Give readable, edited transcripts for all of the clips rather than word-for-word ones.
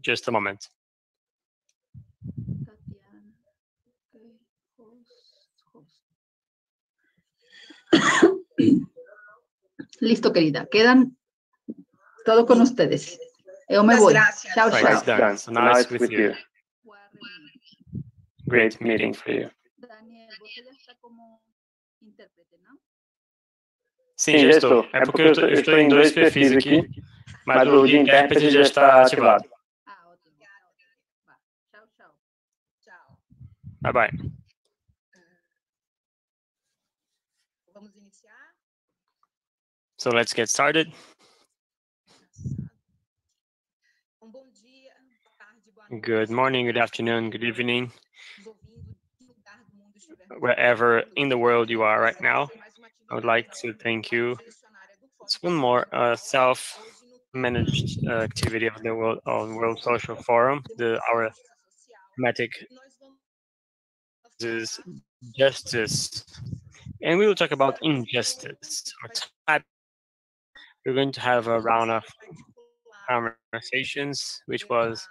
just a moment. Listo, querida. Quedan todo con ustedes. Yo me voy. Gracias. Chao, chao. Nice, nice with you. Great meeting for you. Daniel, você já está como intérprete, não? Sim, já estou. É porque eu estou em dois perfis aqui, mas o de intérprete já está ativado. Ah, ótimo. Tchau, tchau. Tchau. Bye, bye. So let's get started. Good morning, good afternoon, good evening, wherever in the world you are right now. I would like to thank you. It's one more self-managed activity of the World Social Forum. Our thematic is justice, and we will talk about injustice. We're going to have a round of conversations, which was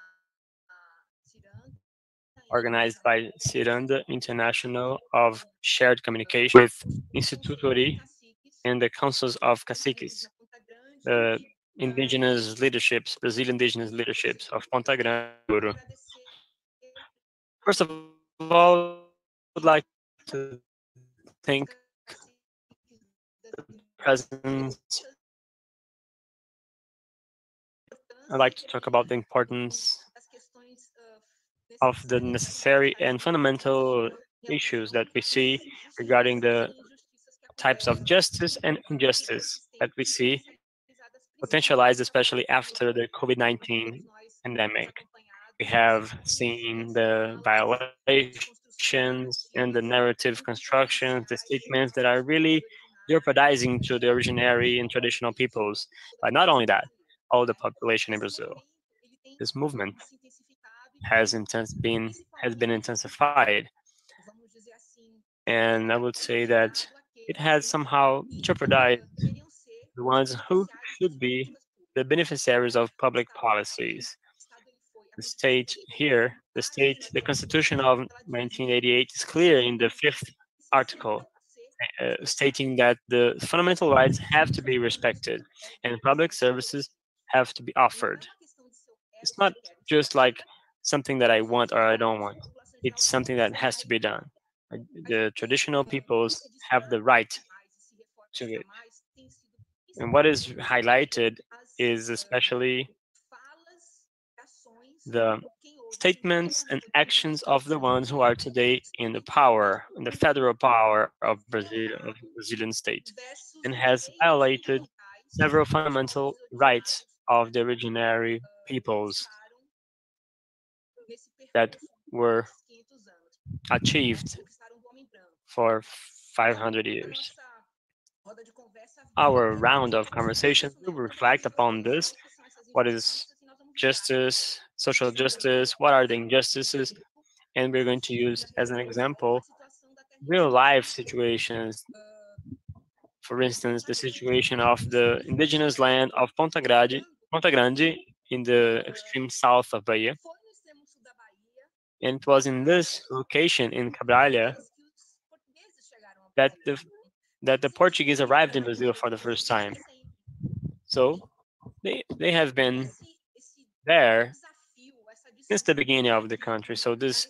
organized by Ciranda International of Shared Communication with Instituto Ri and the Councils of Caciques, the indigenous leaderships, Brazilian indigenous leaderships of Ponta Grande. First of all, I would like to thank the presence. I'd like to talk about the importance of the necessary and fundamental issues that we see regarding the types of justice and injustice that we see potentialized, especially after the COVID-19 pandemic. We have seen the violations and the narrative constructions, the statements that are really jeopardizing to the originary and traditional peoples, but not only that, all the population in Brazil. This movement has been intensified, and I would say that it has somehow jeopardized the ones who should be the beneficiaries of public policies. The state here, the Constitution of 1988 is clear in the 5th article, stating that the fundamental rights have to be respected and public services have to be offered. It's not just like something that I want or I don't want. It's something that has to be done. The traditional peoples have the right to it. And what is highlighted is especially the statements and actions of the ones who are today in the power, in the federal power of Brazil, of the Brazilian state, and has violated several fundamental rights of the originary peoples that were achieved for 500 years. Our round of conversations will reflect upon this. What is justice, social justice, what are the injustices? And we're going to use as an example real life situations. For instance, the situation of the indigenous land of Ponta Grande in the extreme south of Bahia. And it was in this location in Cabrália that the Portuguese arrived in Brazil for the first time. So they have been there since the beginning of the country. So this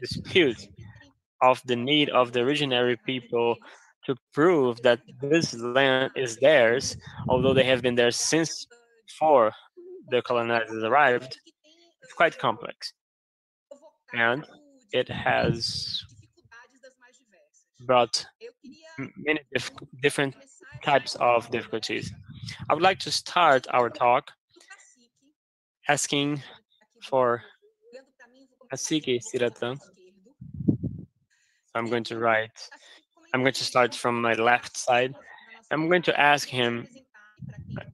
dispute of the need of the originary people to prove that this land is theirs, although they have been there since before the colonizers arrived, it's quite complex. And it has brought many different types of difficulties. I would like to start our talk asking for Cacique Syratã. I'm going to start from my left side. I'm going to ask him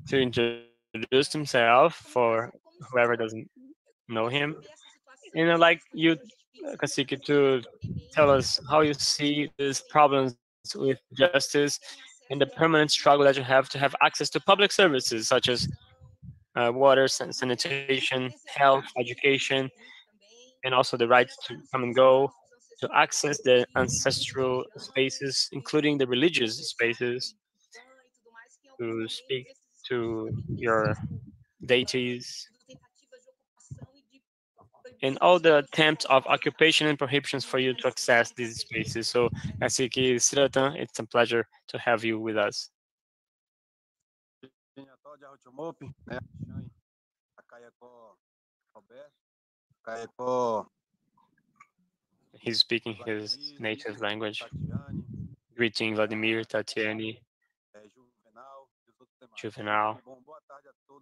to introduce himself for whoever doesn't know him. And I'd like you, Cacique, to tell us how you see these problems with justice and the permanent struggle that you have to have access to public services, such as water, sanitation, health, education, and also the right to come and go, to access the ancestral spaces, including the religious spaces, to speak to your deities, and all the attempts of occupation and prohibitions for you to access these spaces. So, Cacique Syratã, it's a pleasure to have you with us. He's speaking his native language. Greeting Vladimir, Tatiana, Juvenal,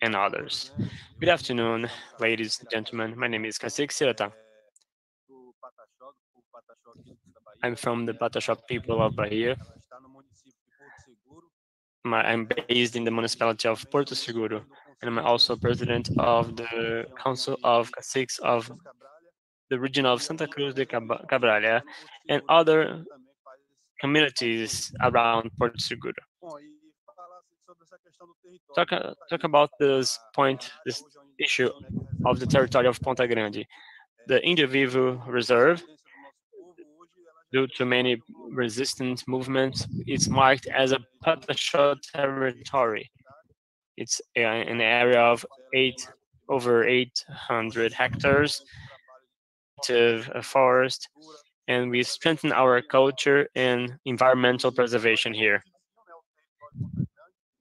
and others. Good afternoon, ladies and gentlemen. My name is Cacique Syratã. I'm from the Pataxó people of Bahia. I'm based in the municipality of Porto Seguro, and I'm also president of the Council of Caciques of the region of Santa Cruz de Cabrália and other communities around Porto Seguro. Talk about this point, this issue of the territory of Ponta Grande. The Indio Vivo Reserve, due to many resistance movements, it's marked as a Pataxó territory. It's an area of over 800 hectares of forest, and we strengthen our culture and environmental preservation here.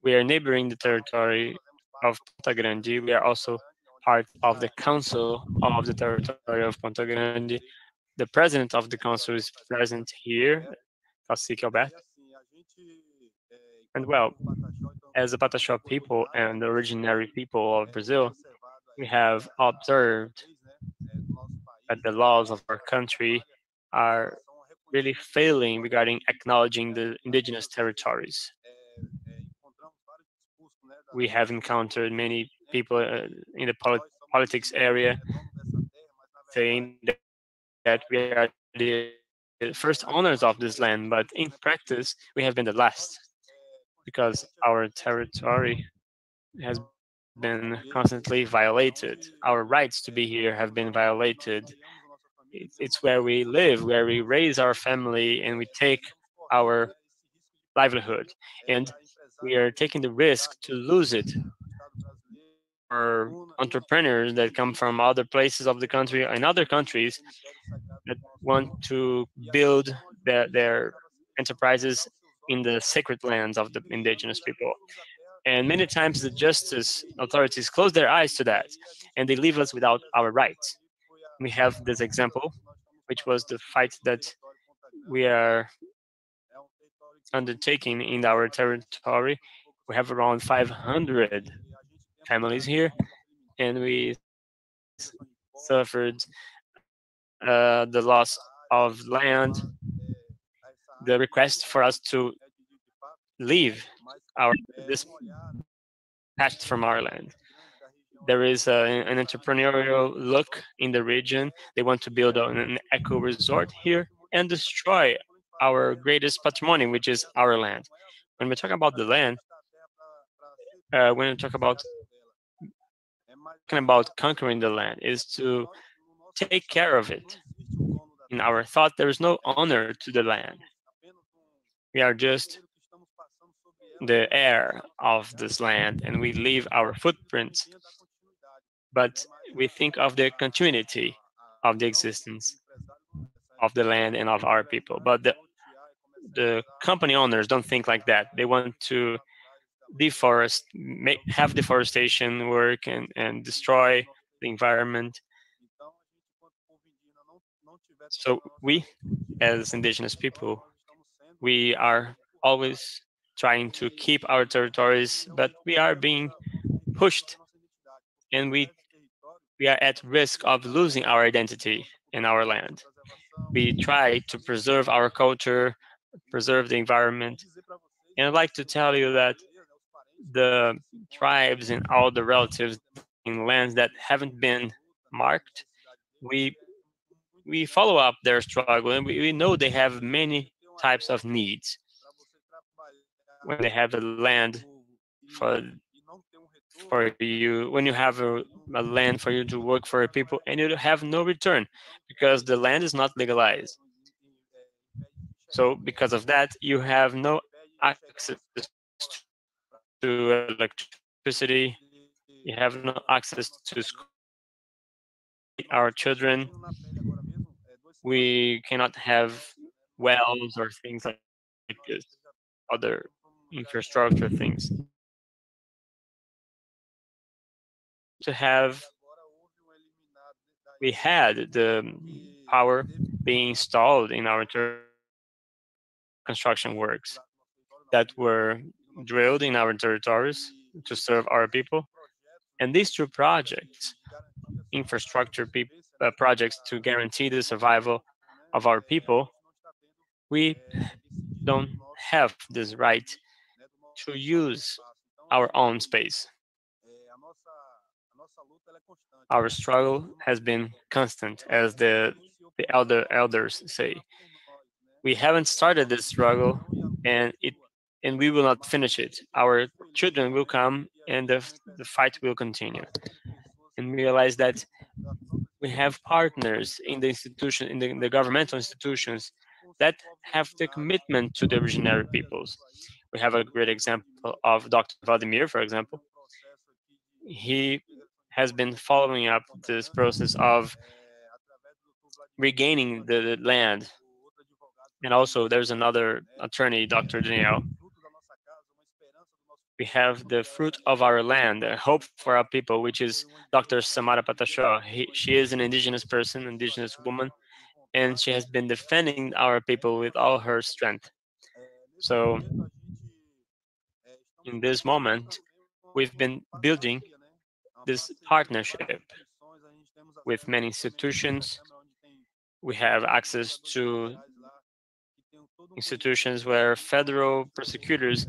We are neighboring the territory of Ponta Grande. We are also part of the Council of the Territory of Ponta Grande. The president of the council is present here, Cacique Alberto. And well, as the Pataxó people and the originary people of Brazil, we have observed that the laws of our country are really failing regarding acknowledging the indigenous territories. We have encountered many people in the politics area saying that we are the first owners of this land, but in practice, we have been the last, because our territory has been constantly violated. Our rights to be here have been violated. It's where we live, where we raise our family, and we take our livelihood. And we are taking the risk to lose it. Or entrepreneurs that come from other places of the country and other countries that want to build their enterprises in the sacred lands of the indigenous people. And many times the justice authorities close their eyes to that, and they leave us without our rights. We have this example, which was the fight that we are undertaking in our territory. We have around 500 families here, and we suffered the loss of land, the request for us to leave this patch from our land. There is an entrepreneurial look in the region. They want to build an eco resort here and destroy our greatest patrimony, which is our land. When we talk about the land, when we talk about conquering the land, is to take care of it. In our thought, there is no honor to the land. We are just the heir of this land, and we leave our footprints, but we think of the continuity of the existence of the land and of our people. But the company owners don't think like that. They want to deforest, have deforestation work, and destroy the environment. So we, as indigenous people, we are always trying to keep our territories, but we are being pushed, and we are at risk of losing our identity in our land. We try to preserve our culture, preserve the environment, and I'd like to tell you that the tribes and all the relatives in lands that haven't been marked, we follow up their struggle, and we know they have many types of needs. When they have a land for for you, when you have a land for you to work for people, and you have no return because the land is not legalized. So because of that, you have no access to electricity, you have no access to school. Our children, we cannot have wells or things like this, other infrastructure things. We had the power being installed in our construction works that were drilled in our territories to serve our people. And these two projects, infrastructure projects to guarantee the survival of our people, we don't have this right to use our own space. Our struggle has been constant, as the elders say. We haven't started this struggle, and we will not finish it. Our children will come, and the fight will continue. And realize that we have partners in the institution, in the governmental institutions, that have the commitment to the originary peoples. We have a great example of Dr. Vladimir, for example. He has been following up this process of regaining the land. And also there's another attorney, Dr. Daniel. We have the fruit of our land, a hope for our people, which is Dr. Samara Pataxó. She is an indigenous person, indigenous woman, and she has been defending our people with all her strength. So in this moment, we've been building this partnership with many institutions. We have access to institutions where federal prosecutors,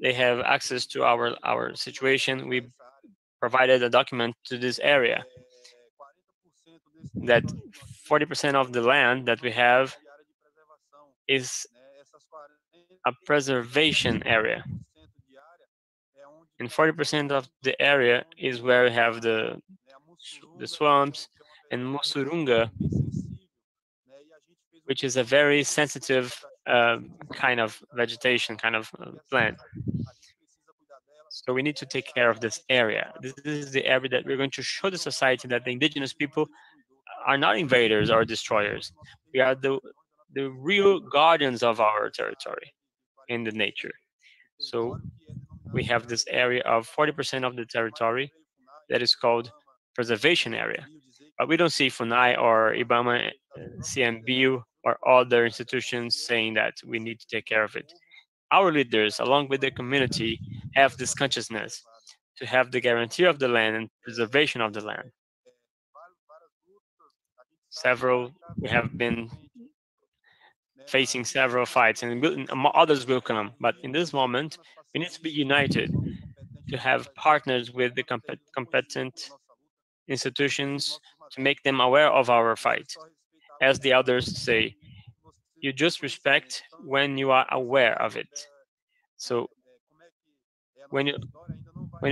they have access to our situation. We provided a document to this area that 40% of the land that we have is a preservation area. And 40% of the area is where we have the swamps and Mosurunga, which is a very sensitive kind of vegetation, kind of plant. So we need to take care of this area. This is the area that we're going to show the society that the indigenous people are not invaders or destroyers. We are the real guardians of our territory in the nature. So we have this area of 40% of the territory that is called preservation area. But we don't see FUNAI or IBAMA, CMBio, or other institutions saying that we need to take care of it. Our leaders, along with the community, have this consciousness to have the guarantee of the land and preservation of the land. We have been facing several fights, and others will come. But in this moment, we need to be united to have partners with the competent institutions to make them aware of our fight. As the elders say, you just respect when you are aware of it. So when you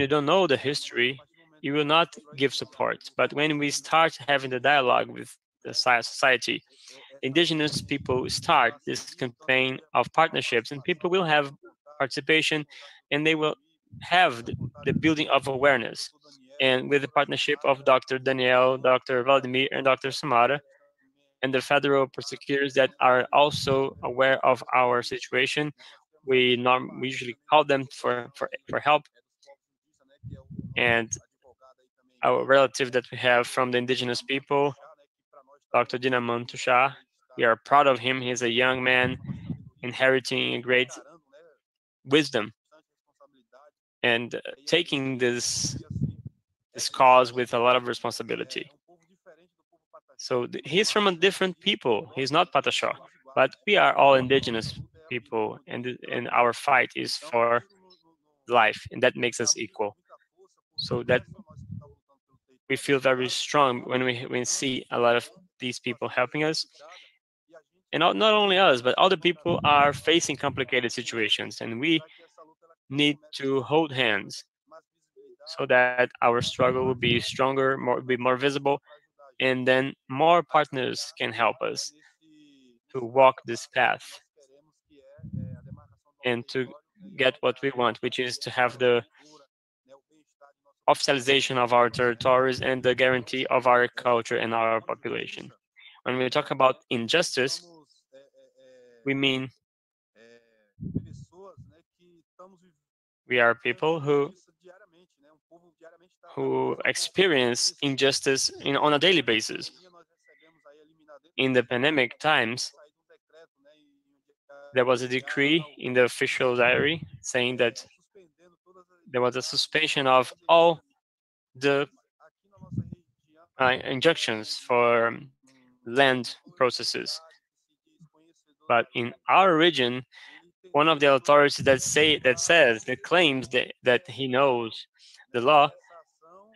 don't know the history, you will not give support. But when we start having the dialogue with the society, indigenous people start this campaign of partnerships, and people will have participation, and they will have the building of awareness. And with the partnership of Dr. Daniel, Dr. Vladimir, and Dr. Samara, and the federal prosecutors that are also aware of our situation, we usually call them for help. And our relative that we have from the indigenous people, Dr. Dinamam Tuxá, we are proud of him. He's a young man inheriting a great wisdom and taking this cause with a lot of responsibility. So he's from a different people. He's not Pataxó, but we are all indigenous people, and our fight is for life, and that makes us equal. So that we feel very strong when we see a lot of these people helping us. And not only us, but other people are facing complicated situations, and we need to hold hands so that our struggle will be stronger, more visible, and then more partners can help us to walk this path and to get what we want, which is to have the officialization of our territories and the guarantee of our culture and our population. When we talk about injustice, we mean we are people who experience injustice on a daily basis. In the pandemic times, there was a decree in the official diary saying that there was a suspension of all the injunctions for land processes. But in our region, one of the authorities that claims that he knows the law,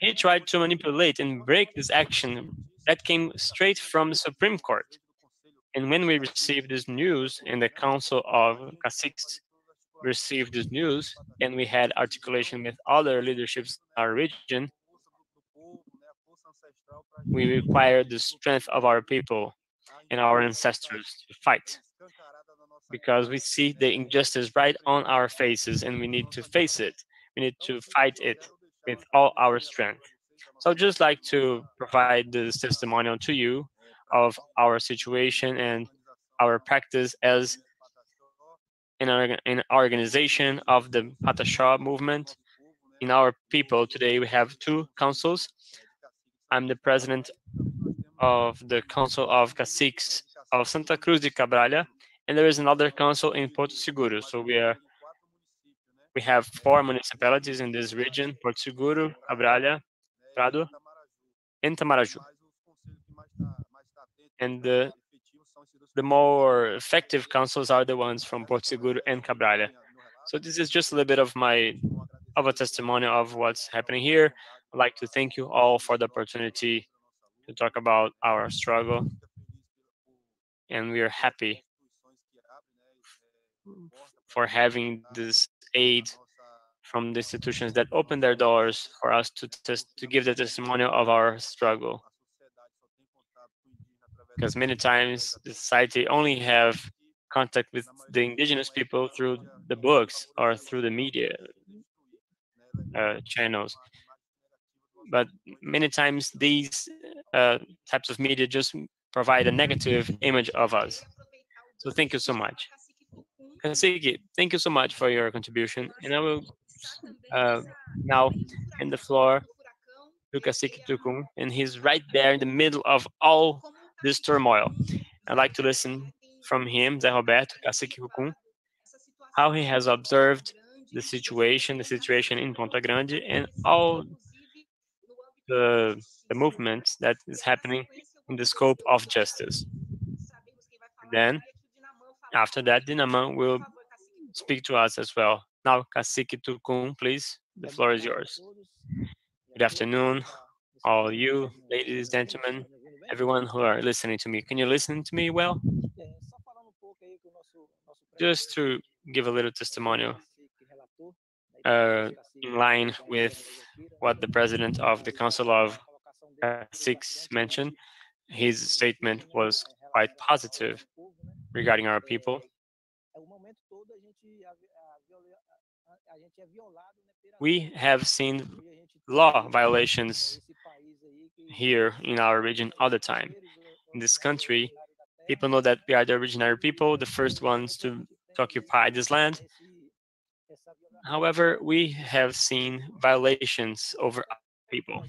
he tried to manipulate and break this action that came straight from the Supreme Court. And when we received this news, and the Council of Caciques received this news, and we had articulation with other leaderships in our region, we required the strength of our people and our ancestors to fight, because we see the injustice right on our faces, and we need to face it. We need to fight it with all our strength. So I'd just like to provide this testimonial to you of our situation and our practice as an organization of the Pataxó movement. In our people today, we have two councils. I'm the president of the Council of Caciques of Santa Cruz de Cabrália, and there is another council in Porto Seguro. So we have four municipalities in this region: Porto Seguro, Cabrália, Prado, and Tamaraju. And the more effective councils are the ones from Porto Seguro and Cabrália. So this is just a little bit of a testimonial of what's happening here. I'd like to thank you all for the opportunity to talk about our struggle, and we are happy for having this aid from the institutions that open their doors for us to give the testimonial of our struggle. Because many times the society only have contact with the indigenous people through the books or through the media channels. But many times these types of media just provide a negative image of us. So thank you so much. Cacique, thank you so much for your contribution. And I will now hand the floor to Cacique Tukum, and he's right there in the middle of all this turmoil. I'd like to listen from him, Zé Roberto, Cacique Tukum, how he has observed the situation in Ponta Grande, and all the movement that is happening in the scope of justice. Then, after that, Dinamam will speak to us as well. Now, Cacique Tukum, please, the floor is yours. Good afternoon, all you, ladies, gentlemen, everyone who are listening to me. Can you listen to me well? Just to give a little testimonial in line with what the president of the Council of Caciques mentioned. His statement was quite positive regarding our people. We have seen law violations here in our region all the time. In this country, people know that we are the originary people, the first ones to occupy this land. However, we have seen violations over our people.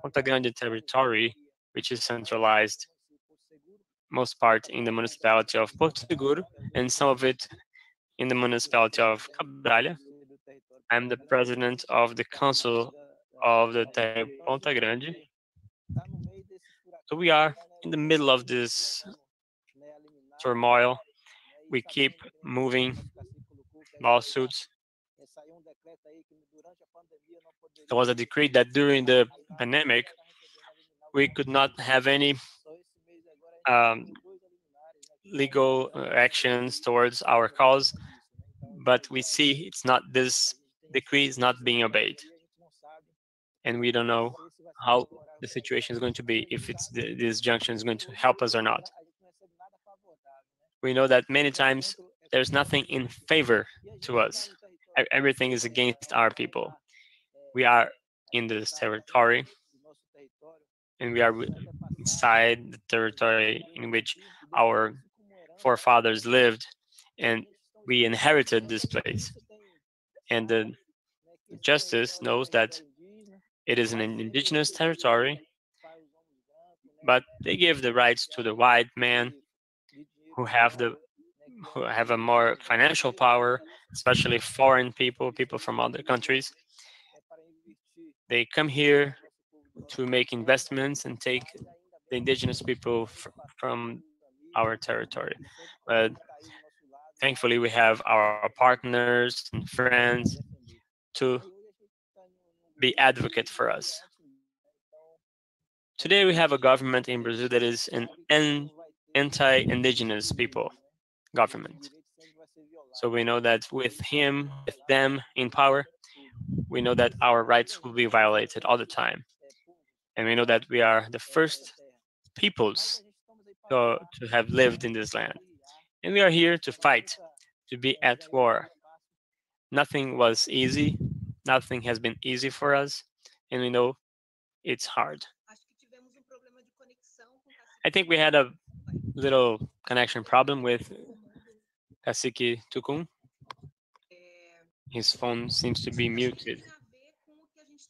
Ponta Grande territory, which is centralized most part in the municipality of Porto Seguro, and some of it in the municipality of Cabrália. I'm the president of the Council of the Ponta Grande. So we are in the middle of this turmoil. We keep moving lawsuits. There was a decree that during the pandemic, we could not have any legal actions towards our cause, but we see it's not, this decree is not being obeyed. and we don't know how the situation is going to be, if it's this junction is going to help us or not. We know that many times there's nothing in favor to us. Everything is against our people. We are in this territory, and we are inside the territory in which our forefathers lived, and we inherited this place. And the justice knows that it is an indigenous territory, but they give the rights to the white men who have a more financial power, especially foreign people, people from other countries. They come here to make investments and take the indigenous people from our territory. But thankfully, we have our partners and friends to be advocate for us. Today, we have a government in Brazil that is an anti-indigenous people government. So we know that with him, with them in power, we know that our rights will be violated all the time. And we know that we are the first peoples to have lived in this land. And we are here to fight, to be at war. Nothing was easy. Nothing has been easy for us. And we know it's hard. I think we had a little connection problem with Cacique Tukum. His phone seems to be muted.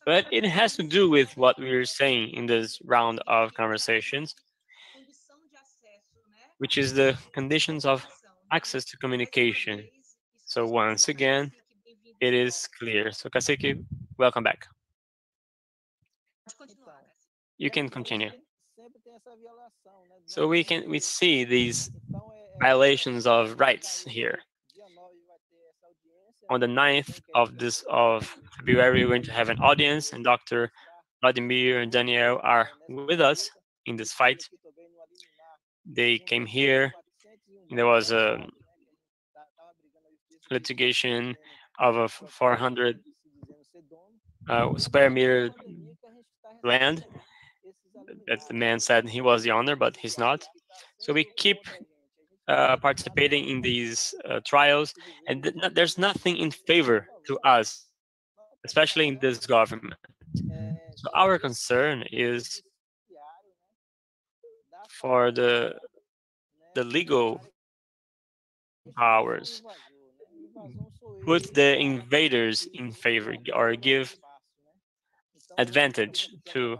But it has to do with what we were saying in this round of conversations, which is the conditions of access to communication. So once again, it is clear. So Cacique, welcome back. You can continue. So we see these violations of rights here. On the 9th of February, we're going to have an audience, and Dr. Vladimir and Daniel are with us in this fight. They came here. There was a litigation of a 400 square meter land that the man said he was the owner, but he's not. So we keep participating in these trials, and there's nothing in favor to us, especially in this government. So our concern is for the legal powers. Put the invaders in favor, or give advantage to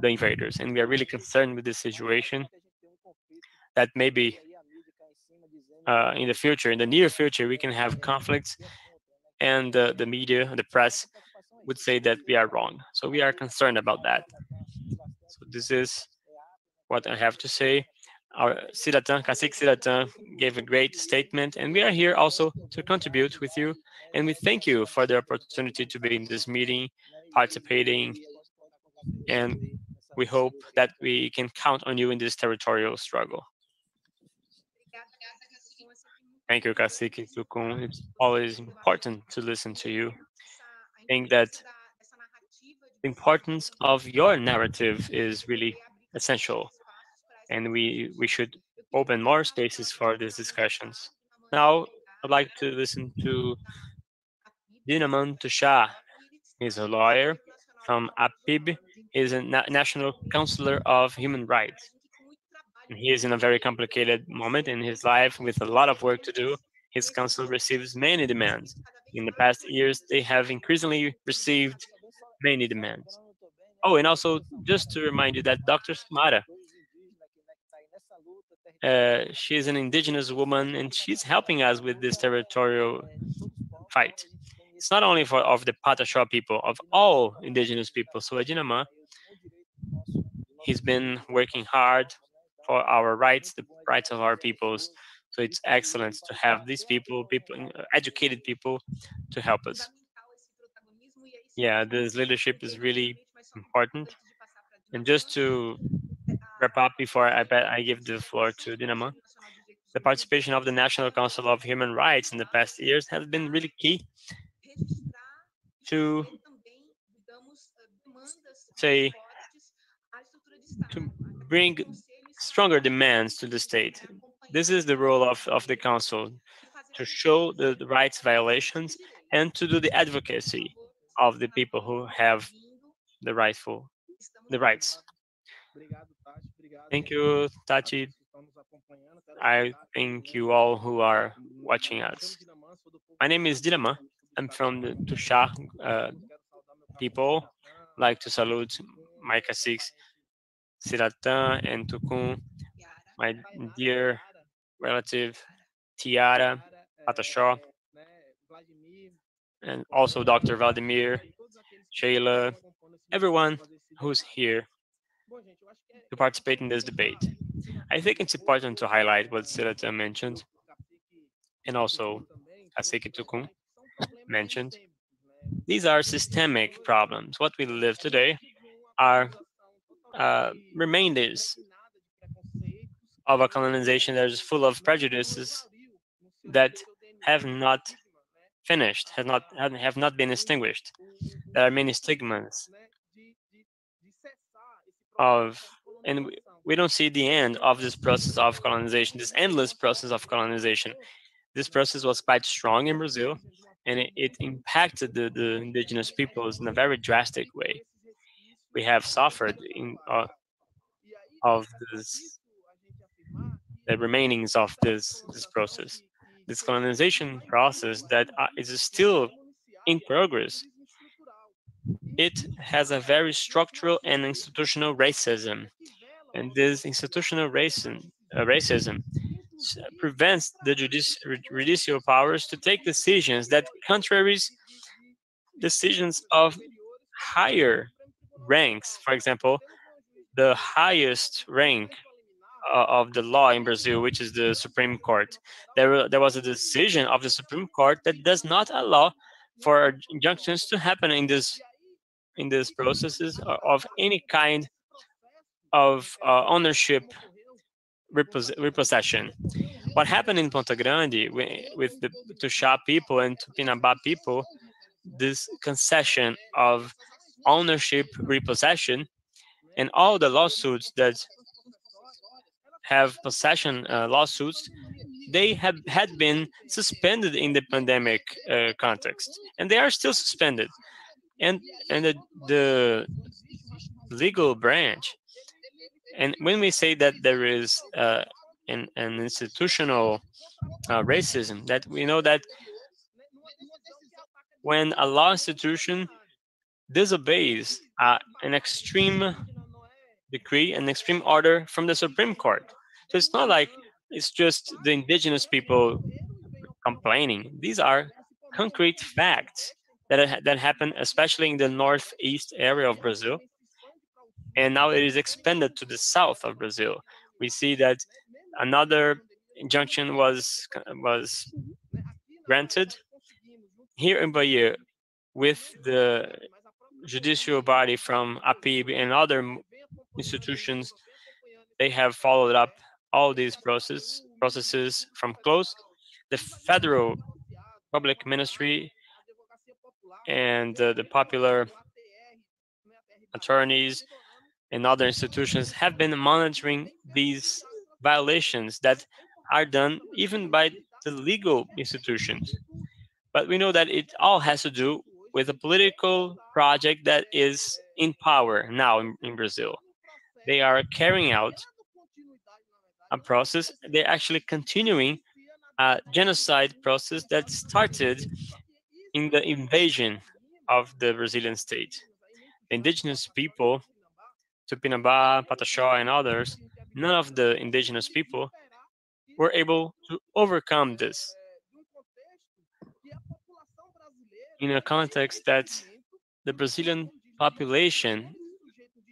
the invaders. And we are really concerned with this situation, that maybe in the future, in the near future, we can have conflicts, and the media, the press, would say that we are wrong. So we are concerned about that. So this is what I have to say. Our Syratã, Cacique Syratã, gave a great statement, and we are here also to contribute with you. And we thank you for the opportunity to be in this meeting, participating, and we hope that we can count on you in this territorial struggle. Thank you, Cacique Tukum. It's always important to listen to you. I think that the importance of your narrative is really essential, and we should open more spaces for these discussions. Now, I'd like to listen to Dinamam Tuxá. He's a lawyer from APIB. He's a national counselor of human rights. He is in a very complicated moment in his life with a lot of work to do. His council receives many demands. In the past years, they have increasingly received many demands. Oh, and also, just to remind you that Dr. Samara, she is an indigenous woman, and she's helping us with this territorial fight. It's not only of the Pataxó people, of all indigenous people. So Adinamã, he's been working hard for our rights, the rights of our peoples. So it's excellent to have these people, educated people, to help us. Yeah, this leadership is really important. And just to wrap up before I give the floor to Dinamam, the participation of the National Council of Human Rights in the past years has been really key to say, to bring stronger demands to the state. This is the role of the council, to show the rights violations and to do the advocacy of the people who have the rights. Thank you, Tati. I thank you all who are watching us. My name is Dinamam. I'm from the Tuxá people. I'd like to salute my caciques Syratã and Tukum, my dear relative Thyara Pataxó, and also Dr. Vladimir, Sheila, everyone who's here to participate in this debate. I think it's important to highlight what Syratã mentioned, and also Cacique Tukum mentioned. These are systemic problems. What we live today are remainders of a colonization that is full of prejudices that have not finished, have not been extinguished. There are many stigmas of, and we don't see the end of this process of colonization, this endless process of colonization. This process was quite strong in Brazil, and it impacted the indigenous peoples in a very drastic way. We have suffered in, of this, the remainings of this process, this colonization process that is still in progress. It has a very structural and institutional racism, and this institutional racism prevents the judicial powers to take decisions that contraries decisions of higher ranks. For example, the highest rank of the law in Brazil, which is the Supreme Court. There was a decision of the Supreme Court that does not allow for injunctions to happen in this processes of any kind of ownership repossession. What happened in Ponta Grande with the Tuxá people and Tupinambá people, this concession of ownership repossession, and all the lawsuits that have possession lawsuits, they had been suspended in the pandemic context, and they are still suspended. And the legal branch. And when we say that there is an institutional racism, that we know that when a law institution disobeys an extreme decree, an extreme order from the Supreme Court. So it's not like it's just the indigenous people complaining. These are concrete facts that happen, especially in the northeast area of Brazil. And now it is expanded to the south of Brazil. We see that another injunction was granted here in Bahia with the judicial body from APIB and other institutions. They have followed up all these processes from close. The federal public ministry and the popular attorneys and other institutions have been monitoring these violations that are done even by the legal institutions. But we know that it all has to do with a political project that is in power now in Brazil. They are carrying out a process. They're actually continuing a genocide process that started in the invasion of the Brazilian state. The indigenous people, Tupinambá, Pataxó, and others, none of the indigenous people were able to overcome this in a context that the Brazilian population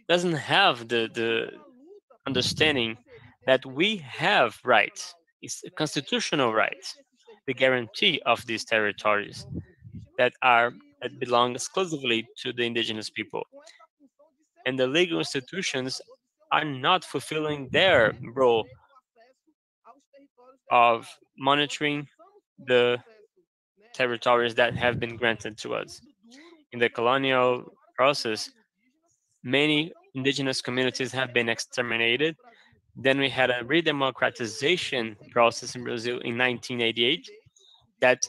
doesn't have the understanding that we have rights. It's a constitutional right, the guarantee of these territories that belong exclusively to the indigenous people. And the legal institutions are not fulfilling their role of monitoring the territories that have been granted to us. In the colonial process, many indigenous communities have been exterminated. Then we had a redemocratization process in Brazil in 1988 that,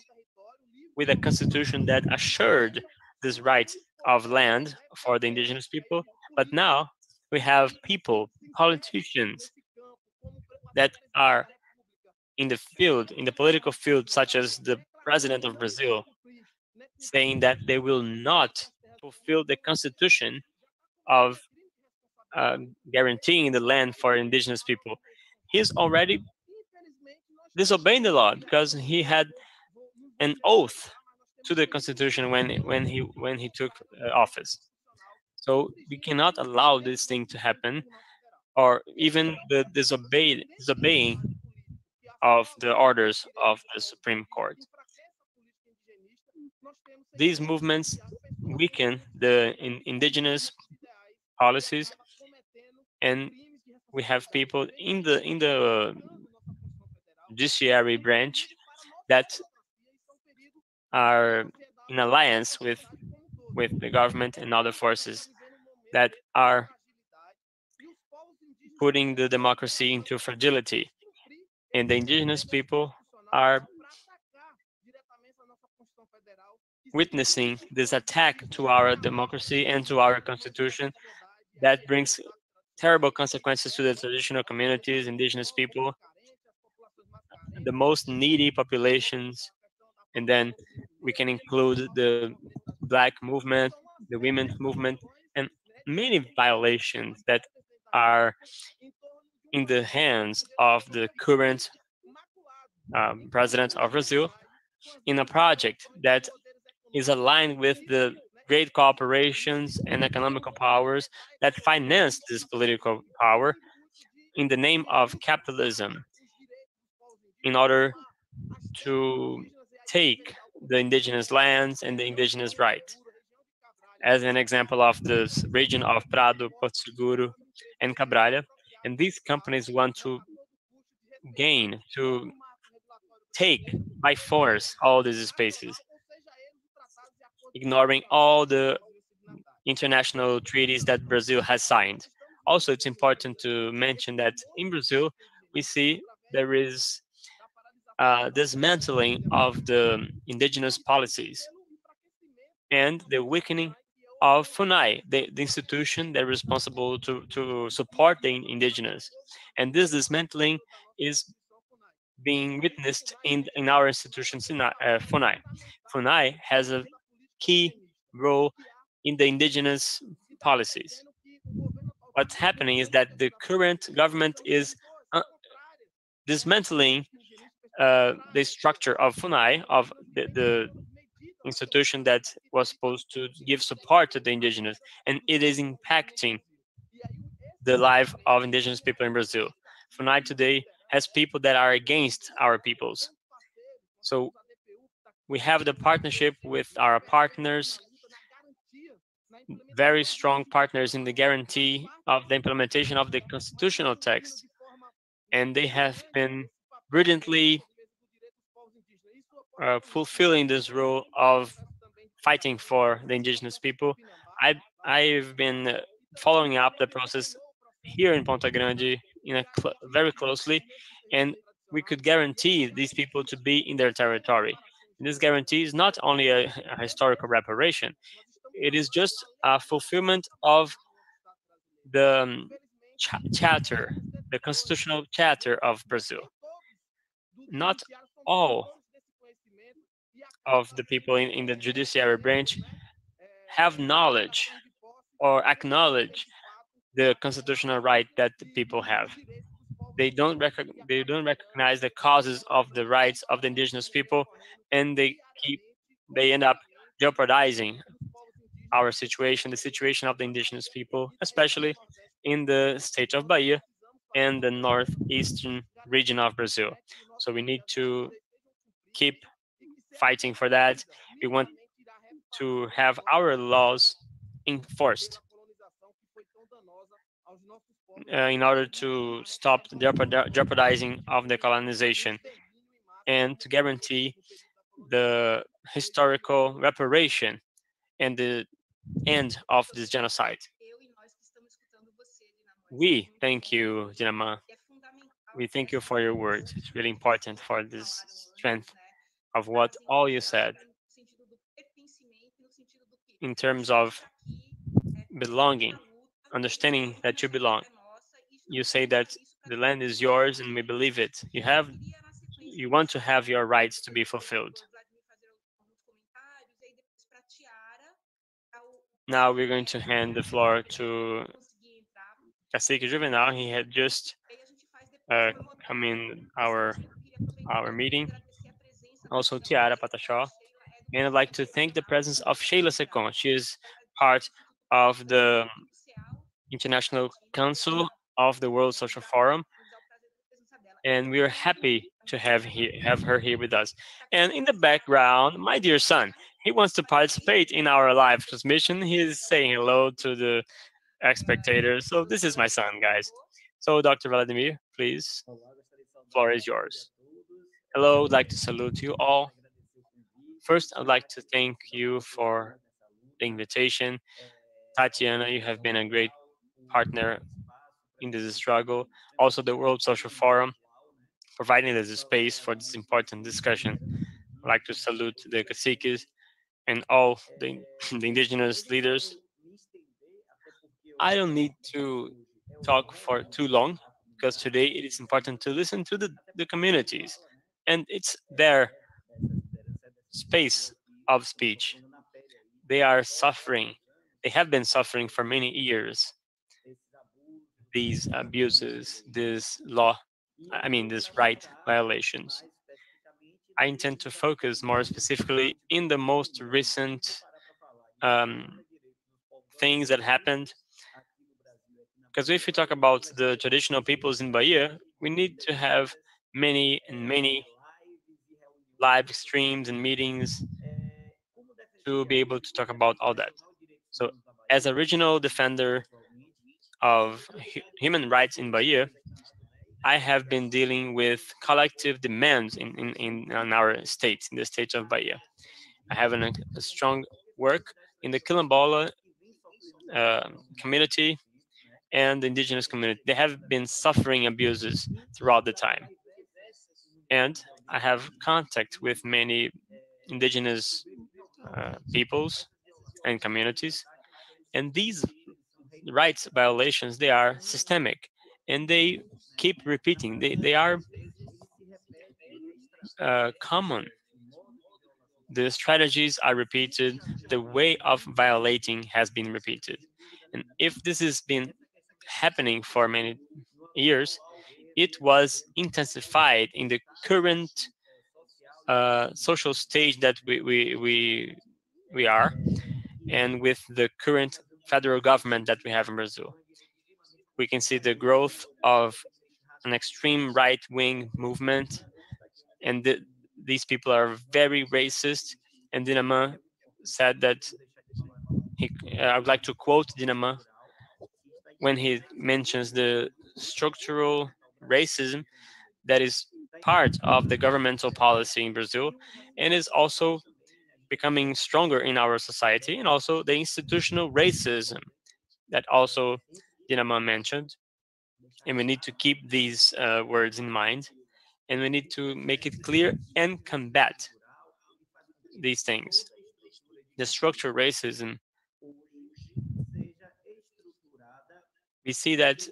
with a constitution that assured this right of land for the indigenous people. But now we have people, politicians that are in the field, in the political field, such as the president of Brazil, saying that they will not fulfill the constitution of guaranteeing the land for indigenous people. He's already disobeying the law because he had an oath to the constitution when he took office. So we cannot allow this thing to happen, or even the disobeying of the orders of the Supreme Court. These movements weaken the indigenous policies, and we have people in the judiciary branch that are in alliance with the government and other forces that are putting the democracy into fragility. And the indigenous people are witnessing this attack to our democracy and to our constitution that brings terrible consequences to the traditional communities, indigenous people, the most needy populations. And then we can include the Black movement, the women's movement, and many violations that are in the hands of the current president of Brazil in a project that is aligned with the great corporations and economical powers that finance this political power in the name of capitalism, in order to take the indigenous lands and the indigenous rights. As an example of this region of Prado, Porto Seguro, and Cabrália, and these companies want to gain, to take by force all these spaces, ignoring all the international treaties that Brazil has signed. Also, it's important to mention that in Brazil, we see there is dismantling of the indigenous policies and the weakening of FUNAI, the institution that is responsible to support the indigenous. And this dismantling is being witnessed in our institution, FUNAI. FUNAI has a key role in the indigenous policies. What's happening is that the current government is dismantling the structure of FUNAI, of the institution that was supposed to give support to the indigenous, and it is impacting the life of indigenous people in Brazil. FUNAI today has people that are against our peoples. So we have the partnership with our partners, very strong partners in the guarantee of the implementation of the constitutional text, and they have been brilliantly fulfilling this role of fighting for the indigenous people. I've been following up the process here in Ponta Grande very closely, and we could guarantee these people to be in their territory. And this guarantee is not only a historical reparation, it is just a fulfillment of the charter, the constitutional charter of Brazil. Not all of the people in the judiciary branch have knowledge or acknowledge the constitutional right that the people have. They don't recognize the causes of the rights of the indigenous people, and they end up jeopardizing our situation, the situation of the indigenous people, especially in the state of Bahia and the northeastern region of Brazil. So we need to keep fighting for that. We want to have our laws enforced in order to stop the jeopardizing of the colonization and to guarantee the historical reparation and the end of this genocide. We thank you, Dinamam. We thank you for your words. It's really important for this strength of what all you said in terms of belonging, understanding that you belong. You say that the land is yours and we believe it. You want to have your rights to be fulfilled. Now we're going to hand the floor to Cacique Juvenal. He had just come in our meeting. Also Thyara Pataxó. And I'd like to thank the presence of Sheila Ceccon. She is part of the International Council of the World Social Forum. And we are happy to have her here with us. And in the background, my dear son, he wants to participate in our live transmission. He is saying hello to the spectators. So this is my son, guys. So Dr. Vladimir, please, the floor is yours. Hello, I'd like to salute you all. First, I'd like to thank you for the invitation. Tatiana, you have been a great partner in this struggle. Also the World Social Forum, providing us a space for this important discussion. I'd like to salute the caciques and all the indigenous leaders. I don't need to talk for too long, because today it is important to listen to the communities, and it's their space of speech. They are suffering. They have been suffering for many years. These abuses, this right violations. I intend to focus more specifically in the most recent things that happened. Because if we talk about the traditional peoples in Bahia, we need to have many and many live streams and meetings to be able to talk about all that. So as a regional defender of human rights in Bahia, I have been dealing with collective demands in our state, in the state of Bahia. I have a strong work in the Quilambola community and the indigenous community. They have been suffering abuses throughout the time. And I have contact with many indigenous peoples and communities. And these rights violations, they are systemic. And they keep repeating. They are common. The strategies are repeated. The way of violating has been repeated. And if this has been happening for many years, it was intensified in the current social stage that we are, and with the current federal government that we have in Brazil. We can see the growth of an extreme right-wing movement, and these people are very racist. And Dinamam said that I would like to quote Dinamam when he mentions the structural racism that is part of the governmental policy in Brazil and is also becoming stronger in our society, and also the institutional racism that also Dinamam mentioned, and we need to keep these words in mind, and we need to make it clear and combat these things. The structural racism, we see that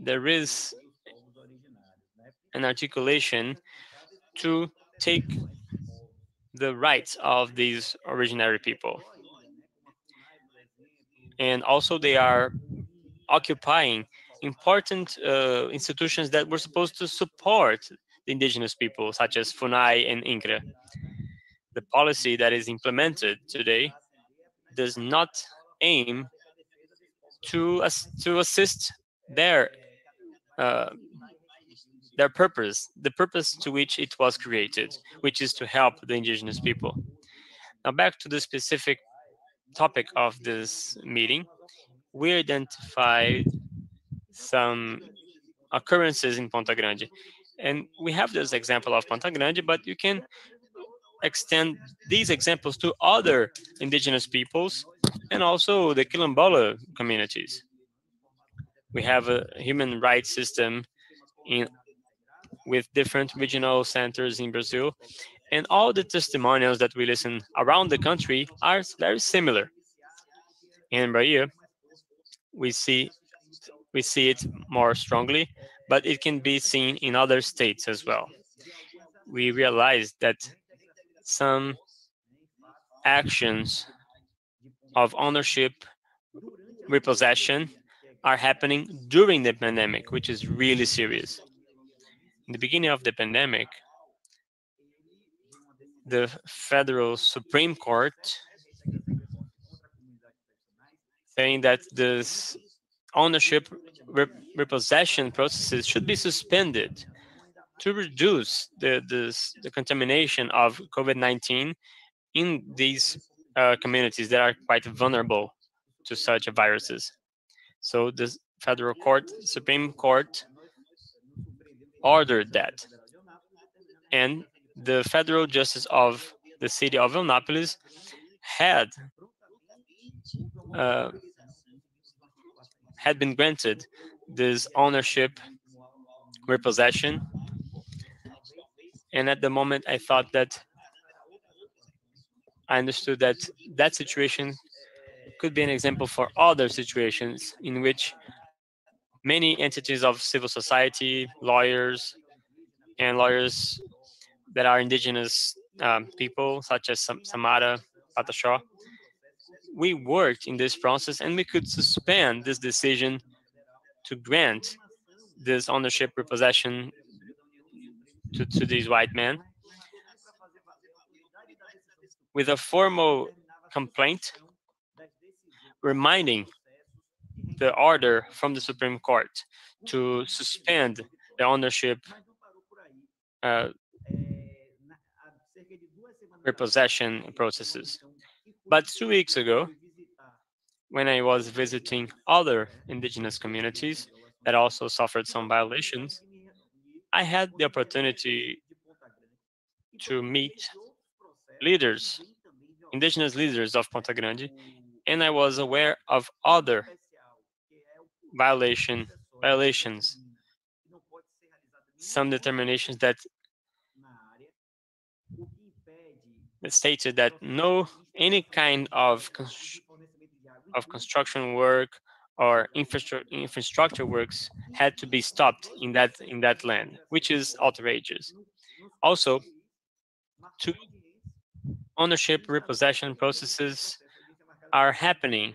there is an articulation to take the rights of these originary people. And also they are occupying important institutions that were supposed to support the indigenous people, such as FUNAI and INCRA. The policy that is implemented today does not aim to assist their purpose, the purpose to which it was created, which is to help the indigenous people. Now back to the specific topic of this meeting. We identified some occurrences in Ponta Grande. And we have this example of Ponta Grande, but you can extend these examples to other indigenous peoples and also the Quilambola communities. we have a human rights system with different regional centers in Brazil. And all the testimonials that we listen around the country are very similar. In Bahia, we see it more strongly, but it can be seen in other states as well. We realized that some actions of ownership, repossession, are happening during the pandemic, which is really serious. In the beginning of the pandemic, the Federal Supreme Court saying that this ownership repossession processes should be suspended to reduce the contamination of COVID-19 in these communities that are quite vulnerable to such viruses. So the Supreme Court ordered that. And the Federal Justice of the city of Anápolis had been granted this ownership repossession. And at the moment, I thought that I understood that that situation could be an example for other situations in which many entities of civil society, lawyers that are indigenous people, such as Samara Pataxó, we worked in this process and we could suspend this decision to grant this ownership repossession to these white men with a formal complaint reminding the order from the Supreme Court to suspend the ownership repossession processes. But 2 weeks ago, when I was visiting other indigenous communities that also suffered some violations, I had the opportunity to meet leaders, indigenous leaders of Ponta Grande, and I was aware of other violations, some determinations that stated that any kind of construction work or infrastructure works had to be stopped in that land, which is outrageous. Also, two ownership repossession processes are happening,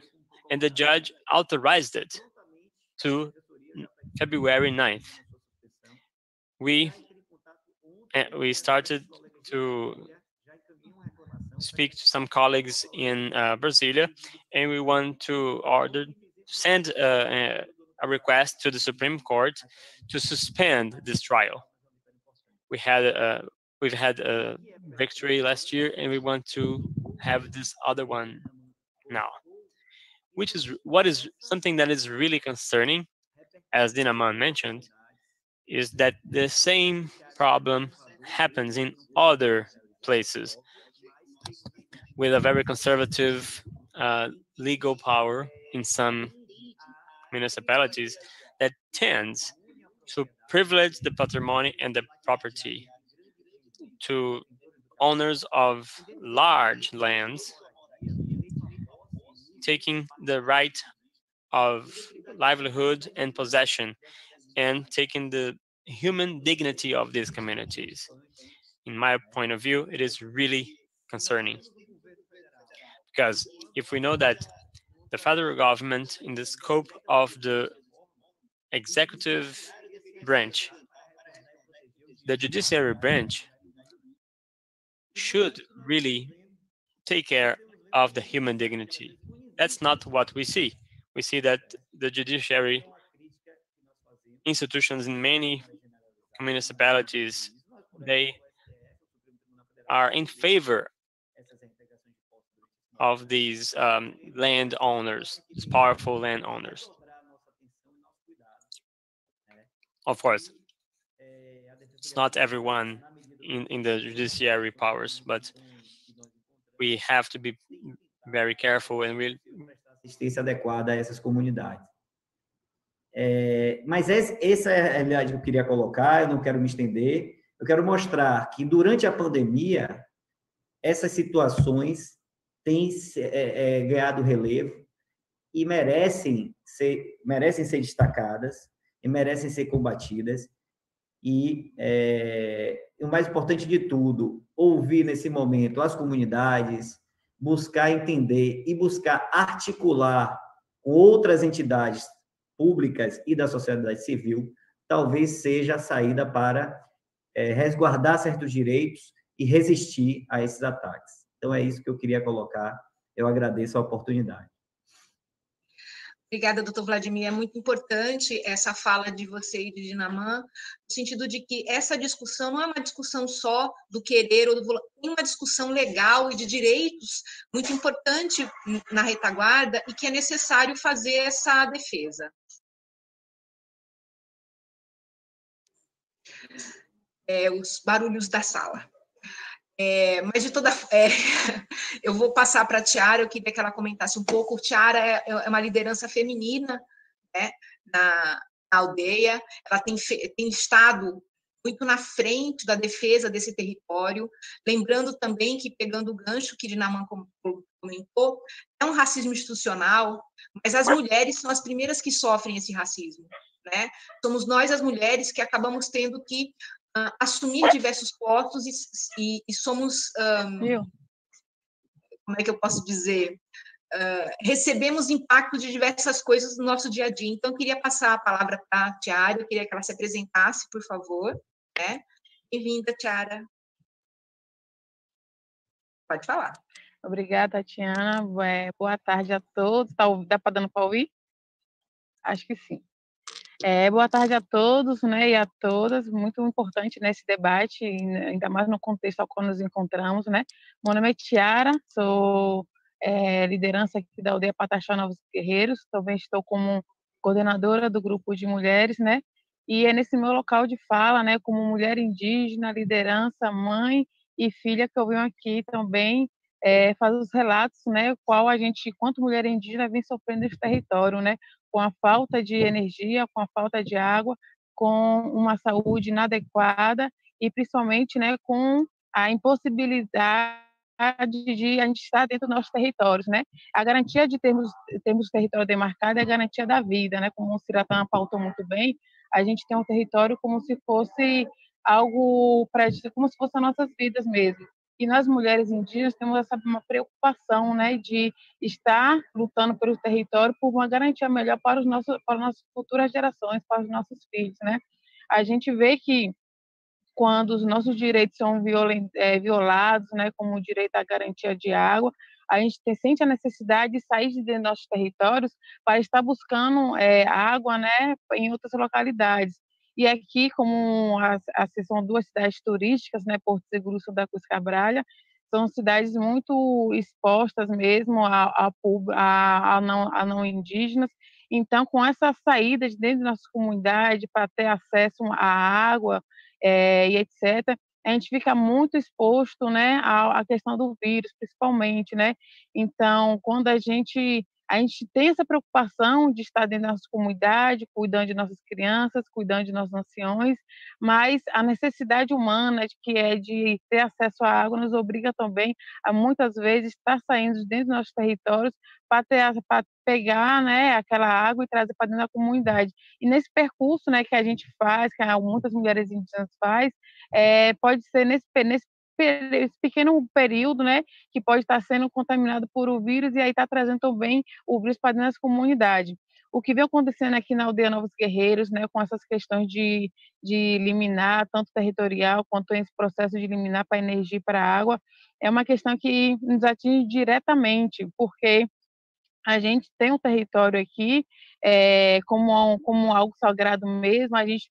and the judge authorized it to February 9th. We started to speak to some colleagues in Brasilia, and we want to send a request to the Supreme Court to suspend this trial. We've had a victory last year, and we want to have this other one now, which is something that is really concerning, as Dinamam mentioned, is that the same problem happens in other places with a very conservative legal power in some municipalities that tends to privilege the patrimony and the property to owners of large lands, taking the right of livelihood and possession and taking the human dignity of these communities. In my point of view, it is really concerning, because if we know that the federal government, in the scope of the executive branch, the judiciary branch, should really take care of the human dignity. That's not what we see. We see that the judiciary institutions in many municipalities, they are in favor of these landowners, these powerful landowners. Of course, it's not everyone in the judiciary powers, but we have to be very careful and we'll. Assistência adequada a essas comunidades. Mas essa é a realidade que eu queria colocar, eu não quero me estender, eu quero mostrar que durante a pandemia essas situações têm ganhado relevo e merecem ser destacadas e merecem ser combatidas. E o mais importante de tudo, ouvir nesse momento as comunidades, buscar entender e buscar articular com outras entidades públicas e da sociedade civil, talvez seja a saída para resguardar certos direitos e resistir a esses ataques. Então, é isso que eu queria colocar. Eu agradeço a oportunidade. Obrigada, doutor Vladimir. É muito importante essa fala de você e de Dinamam, no sentido de que essa discussão não é uma discussão só do querer ou do volar, tem uma discussão legal e de direitos muito importante na retaguarda e que é necessário fazer essa defesa. Os barulhos da sala. Mas de toda eu vou passar para a Thyara, eu queria que ela comentasse um pouco. Thyara é uma liderança feminina, né, na aldeia, ela tem estado muito na frente da defesa desse território, lembrando também que, pegando o gancho que Dinamam comentou, é um racismo institucional, mas as mulheres são as primeiras que sofrem esse racismo, né? Somos nós, as mulheres, que acabamos tendo que assumir diversos postos e somos, como é que eu posso dizer, recebemos impacto de diversas coisas no nosso dia a dia. Então, eu queria passar a palavra para a Thyara, eu queria que ela se apresentasse, por favor, né? Bem-vinda, Thyara. Pode falar. Obrigada, Tatiana. Boa tarde a todos. Dá para dando para ouvir? Acho que sim. Boa tarde a todos, né, e a todas, muito importante nesse debate, ainda mais no contexto ao qual nos encontramos, né. Meu nome é Thyara, sou liderança aqui da aldeia Pataxó Novos Guerreiros, também estou como coordenadora do grupo de mulheres, né, e é nesse meu local de fala, né, como mulher indígena, liderança, mãe e filha, que eu venho aqui também fazer os relatos, né, qual a gente, enquanto mulher indígena, vem sofrendo esse território, né, com a falta de energia, com a falta de água, com uma saúde inadequada e, principalmente, né, com a impossibilidade de a gente estar dentro dos nossos territórios, né? A garantia de termos território demarcado é a garantia da vida, né? Como o Syratã pautou muito bem, a gente tem um território como se fosse algo como se fossem nossas vidas mesmo. E nós, mulheres indígenas, temos uma preocupação, né, de estar lutando pelo território por uma garantia melhor para as nossas futuras gerações, para os nossos filhos, né? A gente vê que quando os nossos direitos são violados, né, como o direito à garantia de água, a gente sente a necessidade de sair de dentro dos nossos territórios para estar buscando água, né, em outras localidades. E aqui, como são duas cidades turísticas, né, Porto Seguro e Santa Cruz de Cabrália, são cidades muito expostas mesmo a não indígenas. Então, com essa saída de dentro da nossa comunidade para ter acesso à água e etc., a gente fica muito exposto, né, à questão do vírus, principalmente, né? Então, quando a gente tem essa preocupação de estar dentro da nossa comunidade, cuidando de nossas crianças, cuidando de nossos anciões, mas a necessidade humana, que é de ter acesso à água, nos obriga também a, muitas vezes, estar saindo de dentro dos nossos territórios para pegar, né, aquela água e trazer para dentro da comunidade. E nesse percurso, né, que a gente faz, que muitas mulheres indígenas fazem, pode ser esse pequeno período, né, que pode estar sendo contaminado por o vírus e aí está trazendo também o vírus para dentro da comunidade. O que vem acontecendo aqui na aldeia Novos Guerreiros, né, com essas questões de liminar, tanto territorial quanto esse processo de liminar para energia e para água, é uma questão que nos atinge diretamente, porque a gente tem um território aqui como algo sagrado mesmo, a gente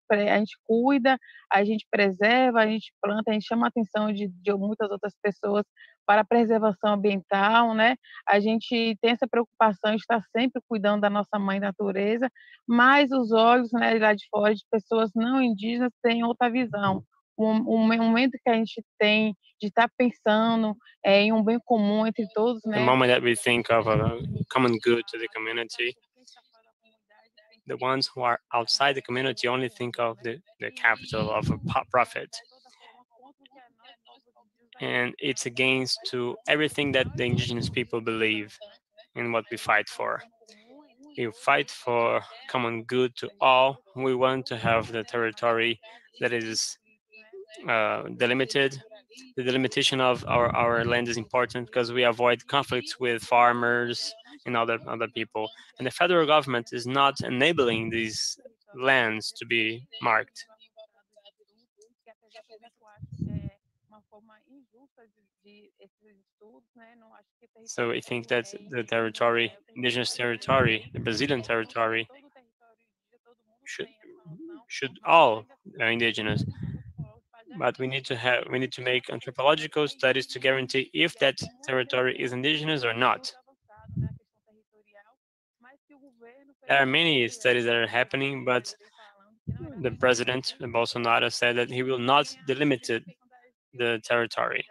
cuida, a gente preserva, a gente planta, a gente chama a atenção de muitas outras pessoas para a preservação ambiental, né? A gente tem essa preocupação de estar sempre cuidando da nossa mãe natureza, mas os olhos, né, lá de fora, de pessoas não indígenas, têm outra visão. O momento que a gente tem de estar pensando em um bem comum entre todos, né? The moment that we think of a common good to the community, the ones who are outside the community only think of the capital of a profit. And it's against to everything that the indigenous people believe in what we fight for. We fight for common good to all. We want to have the territory that is delimited. The delimitation of our land is important because we avoid conflicts with farmers and other people. And the federal government is not enabling these lands to be marked. So I think that the territory, indigenous territory, the Brazilian territory, should all are indigenous. But we need to make anthropological studies to guarantee if that territory is indigenous or not. There are many studies that are happening, but the president Bolsonaro said that he will not delimit the territory.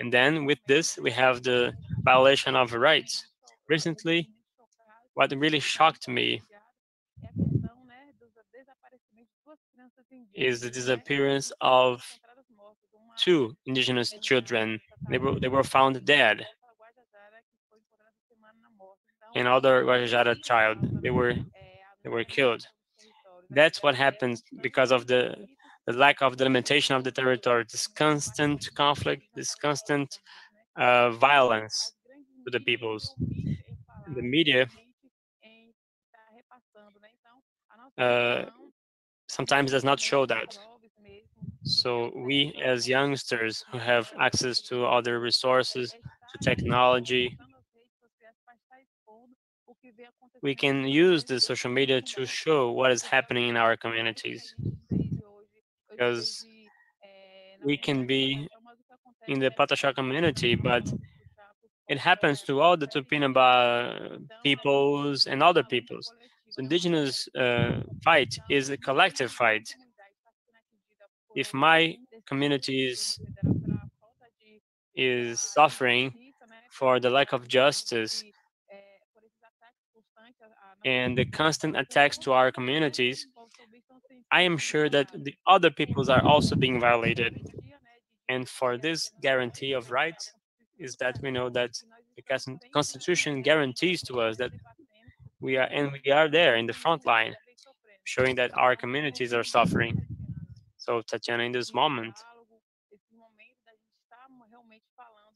And then with this, we have the violation of rights. Recently, what really shocked me is the disappearance of two indigenous children. They were found dead. Another Guajajara child, they were killed. That's what happens because of the lack of delimitation of the territory, this constant conflict, this constant violence to the peoples. The media sometimes does not show that. So we as youngsters who have access to other resources, to technology, we can use the social media to show what is happening in our communities. Because we can be in the Pataxó community, but it happens to all the Tupinambá peoples and other peoples. The indigenous fight is a collective fight. If my community is suffering for the lack of justice and the constant attacks to our communities, I am sure that the other peoples are also being violated. And for this guarantee of rights is that we know that the Constitution guarantees to us that we are there in the front line, showing that our communities are suffering. So Tatiana, in this moment,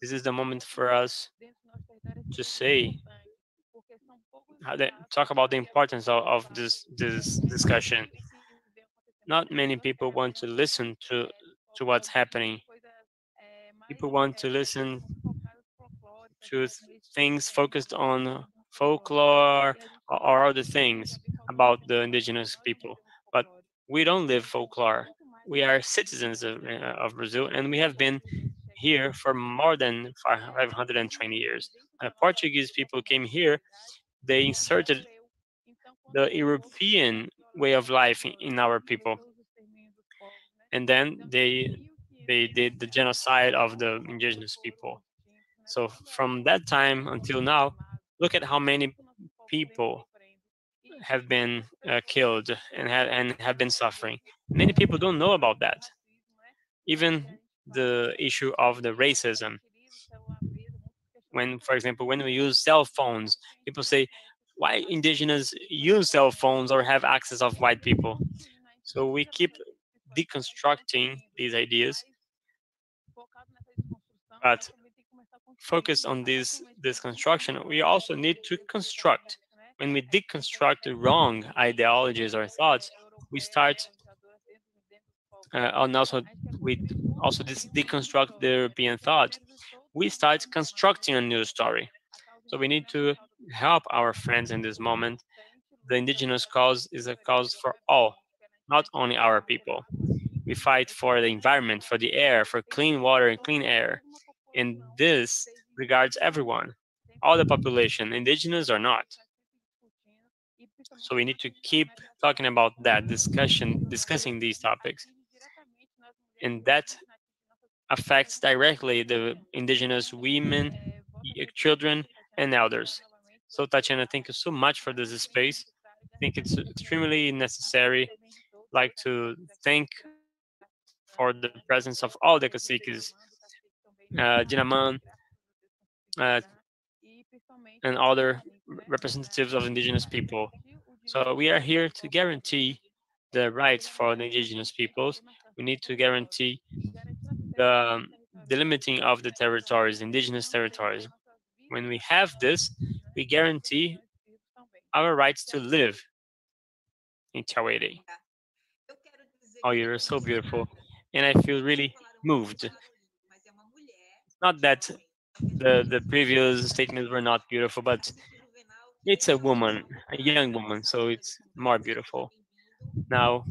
this is the moment for us to say, talk about the importance of this discussion. Not many people want to listen to what's happening. People want to listen to things focused on folklore or other things about the indigenous people. But we don't live folklore. We are citizens of Brazil, and we have been here for more than 520 years. The Portuguese people came here. They inserted the European way of life in our people, and then they did the genocide of the indigenous people. So from that time until now, look at how many people have been killed and have been suffering. Many people don't know about that. Even the issue of the racism. When, for example, when we use cell phones, people say, why indigenous use cell phones or have access of white people? So we keep deconstructing these ideas, but focused on this construction, we also need to construct. When we deconstruct the wrong ideologies or thoughts, we start, and also we also deconstruct the European thought. We start constructing a new story. So we need to help our friends in this moment. The indigenous cause is a cause for all, not only our people. We fight for the environment, for the air, for clean water and clean air. And this regards everyone, all the population, indigenous or not. So we need to keep talking about that, discussing these topics. And that affects directly the indigenous women, children, and elders. So Tatiana, thank you so much for this space. think it's extremely necessary. I'd like to thank for the presence of all the caciques, Dinamam, and other representatives of indigenous people. So we are here to guarantee the rights for the indigenous peoples. We need to guarantee the delimiting of the territories, indigenous territories. When we have this, we guarantee our rights to live in Tawere. Oh, you're so beautiful. And I feel really moved. It's not that the previous statements were not beautiful, but it's a woman, a young woman, so it's more beautiful. Now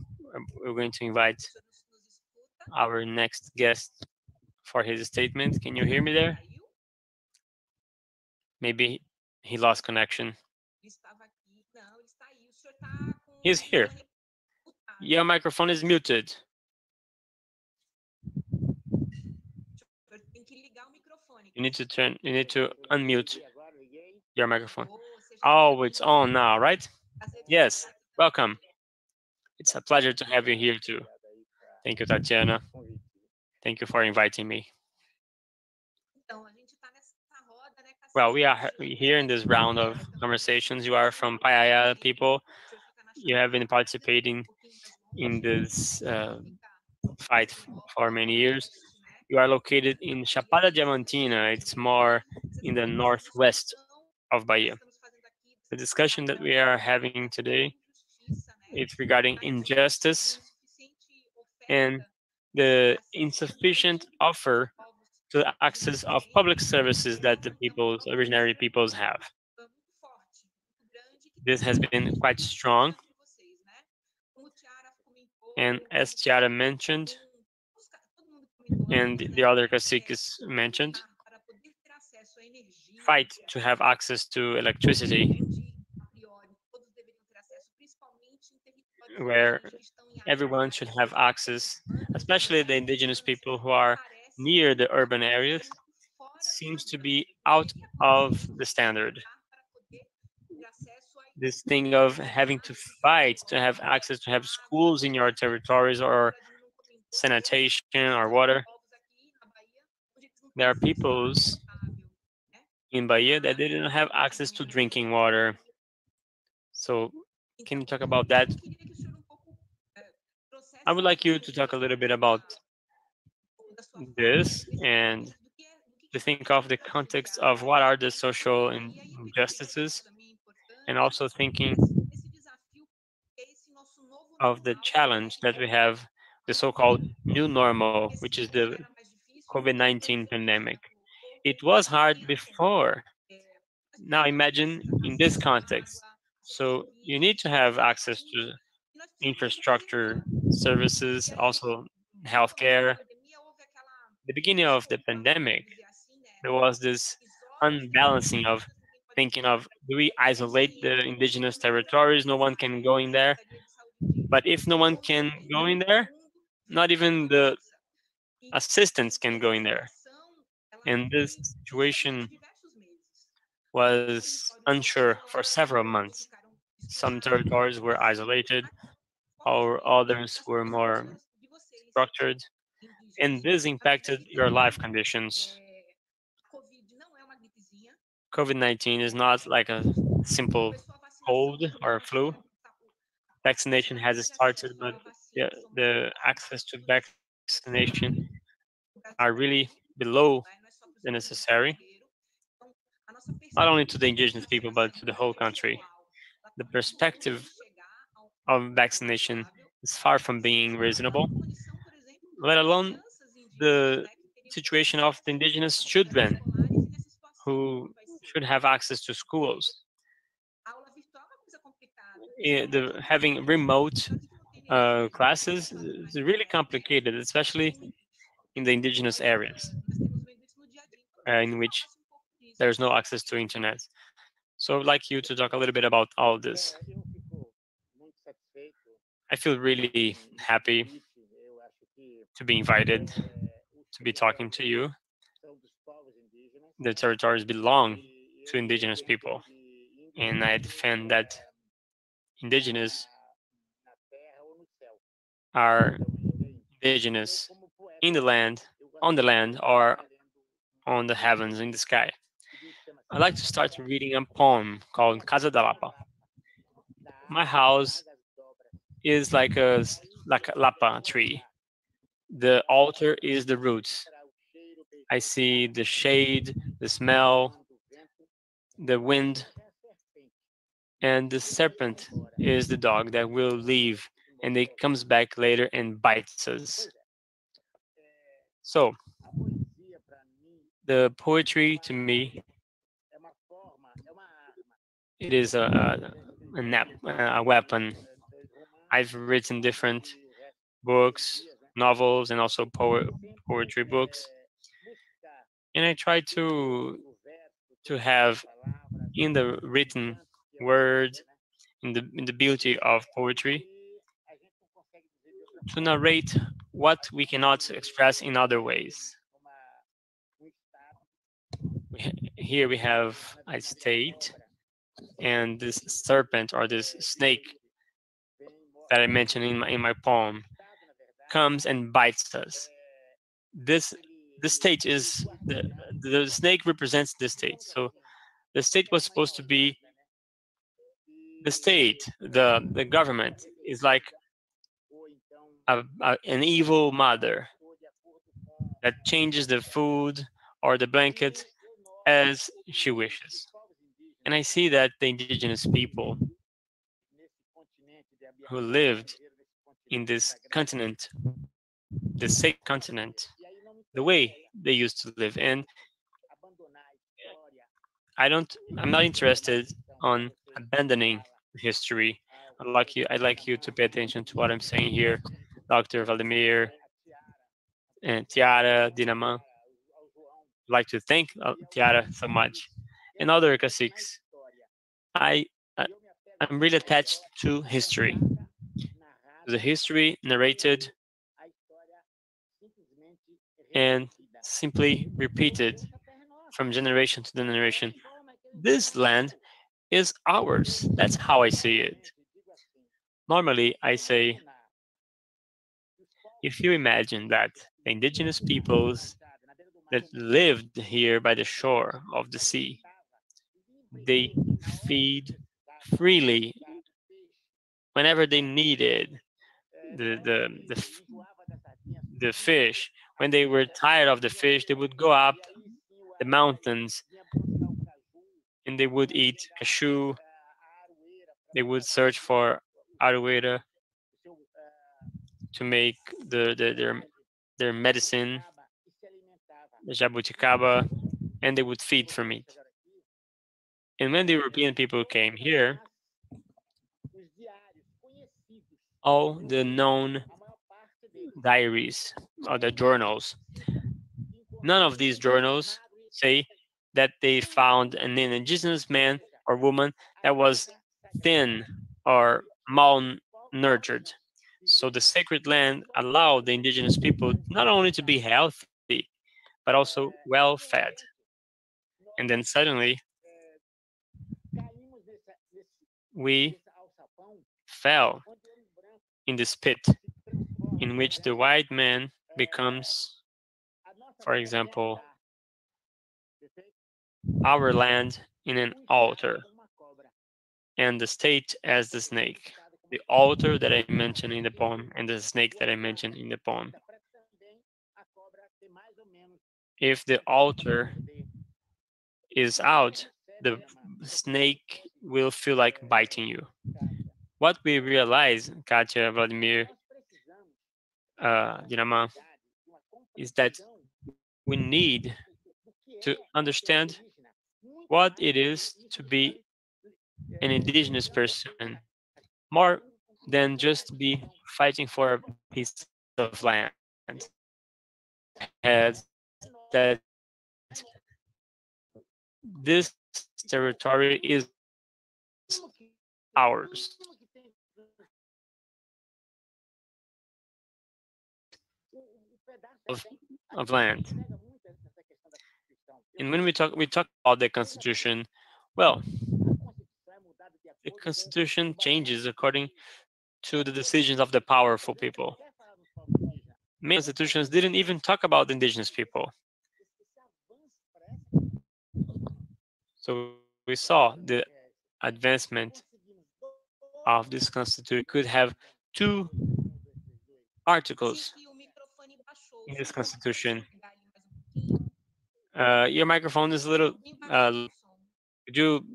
we're going to invite our next guest for his statement. Can you hear me there? Maybe he lost connection. He's here. Your microphone is muted. You need to unmute your microphone. Oh, it's on now, right? Yes, welcome. It's a pleasure to have you here too. Thank you, Tatiana. Thank you for inviting me. Well, we are here in this round of conversations. You are from Payayá people. You have been participating in this fight for many years. You are located in Chapada Diamantina. It's more in the northwest of Bahia. The discussion that we are having today is regarding injustice and the insufficient offer to the access of public services that the peoples, originary peoples have. This has been quite strong. And as Thyara mentioned, and the other caciques mentioned, fight to have access to electricity, where everyone should have access, especially the indigenous people who are near the urban areas, seems to be out of the standard. This thing of having to fight to have access to have schools in your territories or sanitation or water. There are peoples in Bahia that they didn't have access to drinking water. So can you talk about that? I would like you to talk a little bit about this and to think of the context of what are the social injustices, and also thinking of the challenge that we have, the so-called new normal, which is the COVID-19 pandemic. It was hard before. Now imagine in this context. So you need to have access to infrastructure services, also healthcare. The beginning of the pandemic, there was this unbalancing of thinking of, do we isolate the indigenous territories? No one can go in there. But if no one can go in there, not even the assistants can go in there. And this situation was unsure for several months. Some territories were isolated, or others were more structured. And this impacted your life conditions. COVID-19 is not like a simple cold or a flu. Vaccination has started, but the access to vaccination are really below the necessary, not only to the indigenous people, but to the whole country. The perspective of vaccination is far from being reasonable, let alone the situation of the indigenous children who should have access to schools. Having remote classes is really complicated, especially in the indigenous areas in which there's no access to internet. So I'd like you to talk a little bit about all this. I feel really happy to be invited to be talking to you. The territories belong to indigenous people, and I defend that indigenous are indigenous in the land, on the land, or on the heavens, in the sky. I'd like to start reading a poem called Casa da Lapa. My house is like a lapa tree. The altar is the roots. I see the shade, the smell, the wind, and the serpent is the dog that will leave, and it comes back later and bites us. So, the poetry to me, it is a weapon. I've written different books, novels, and also poetry books, and I try to have in the written word, in the beauty of poetry, to narrate what we cannot express in other ways. Here we have a state, and this serpent or this snake that I mentioned in my poem comes and bites us. The state is the snake represents the state. So the state was supposed to be the state. The government is like an evil mother that changes the food or the blanket as she wishes. And I see that the indigenous people who lived in this continent, the sacred continent, the way they used to live. And I'm not interested on abandoning history. I'd like you to pay attention to what I'm saying here, Dr. Vladimir and Thyara, Dinamam. I'd like to thank Thyara so much and other caciques. I'm really attached to history. The history narrated and simply repeated from generation to generation. This land is ours. That's how I see it. Normally, I say, if you imagine that the indigenous peoples that lived here by the shore of the sea, they feed freely whenever they needed the fish. When they were tired of the fish, they would go up the mountains and they would eat cashew. They would search for aroeira to make their medicine, the jabuticaba, and they would feed from it. And when the European people came here, all the known diaries or the journals, none of these journals say that they found an indigenous man or woman that was thin or malnurtured. So the sacred land allowed the indigenous people not only to be healthy, but also well-fed. And then suddenly, we fell in this pit in which the white man becomes, for example, our land in an altar, and the state as the snake. The altar that I mentioned in the poem and the snake that I mentioned in the poem. If the altar is out, the snake will feel like biting you. What we realize, Katia, Vladimir, Dinamam, is that we need to understand what it is to be an indigenous person, more than just be fighting for a piece of land as that this territory is ours. Of land. And when we talk about the Constitution, well, The constitution changes according to the decisions of the powerful people. Many institutions didn't even talk about the indigenous people. So we saw the advancement of this constitution. We could have two articles in this constitution. Your microphone is a little, could you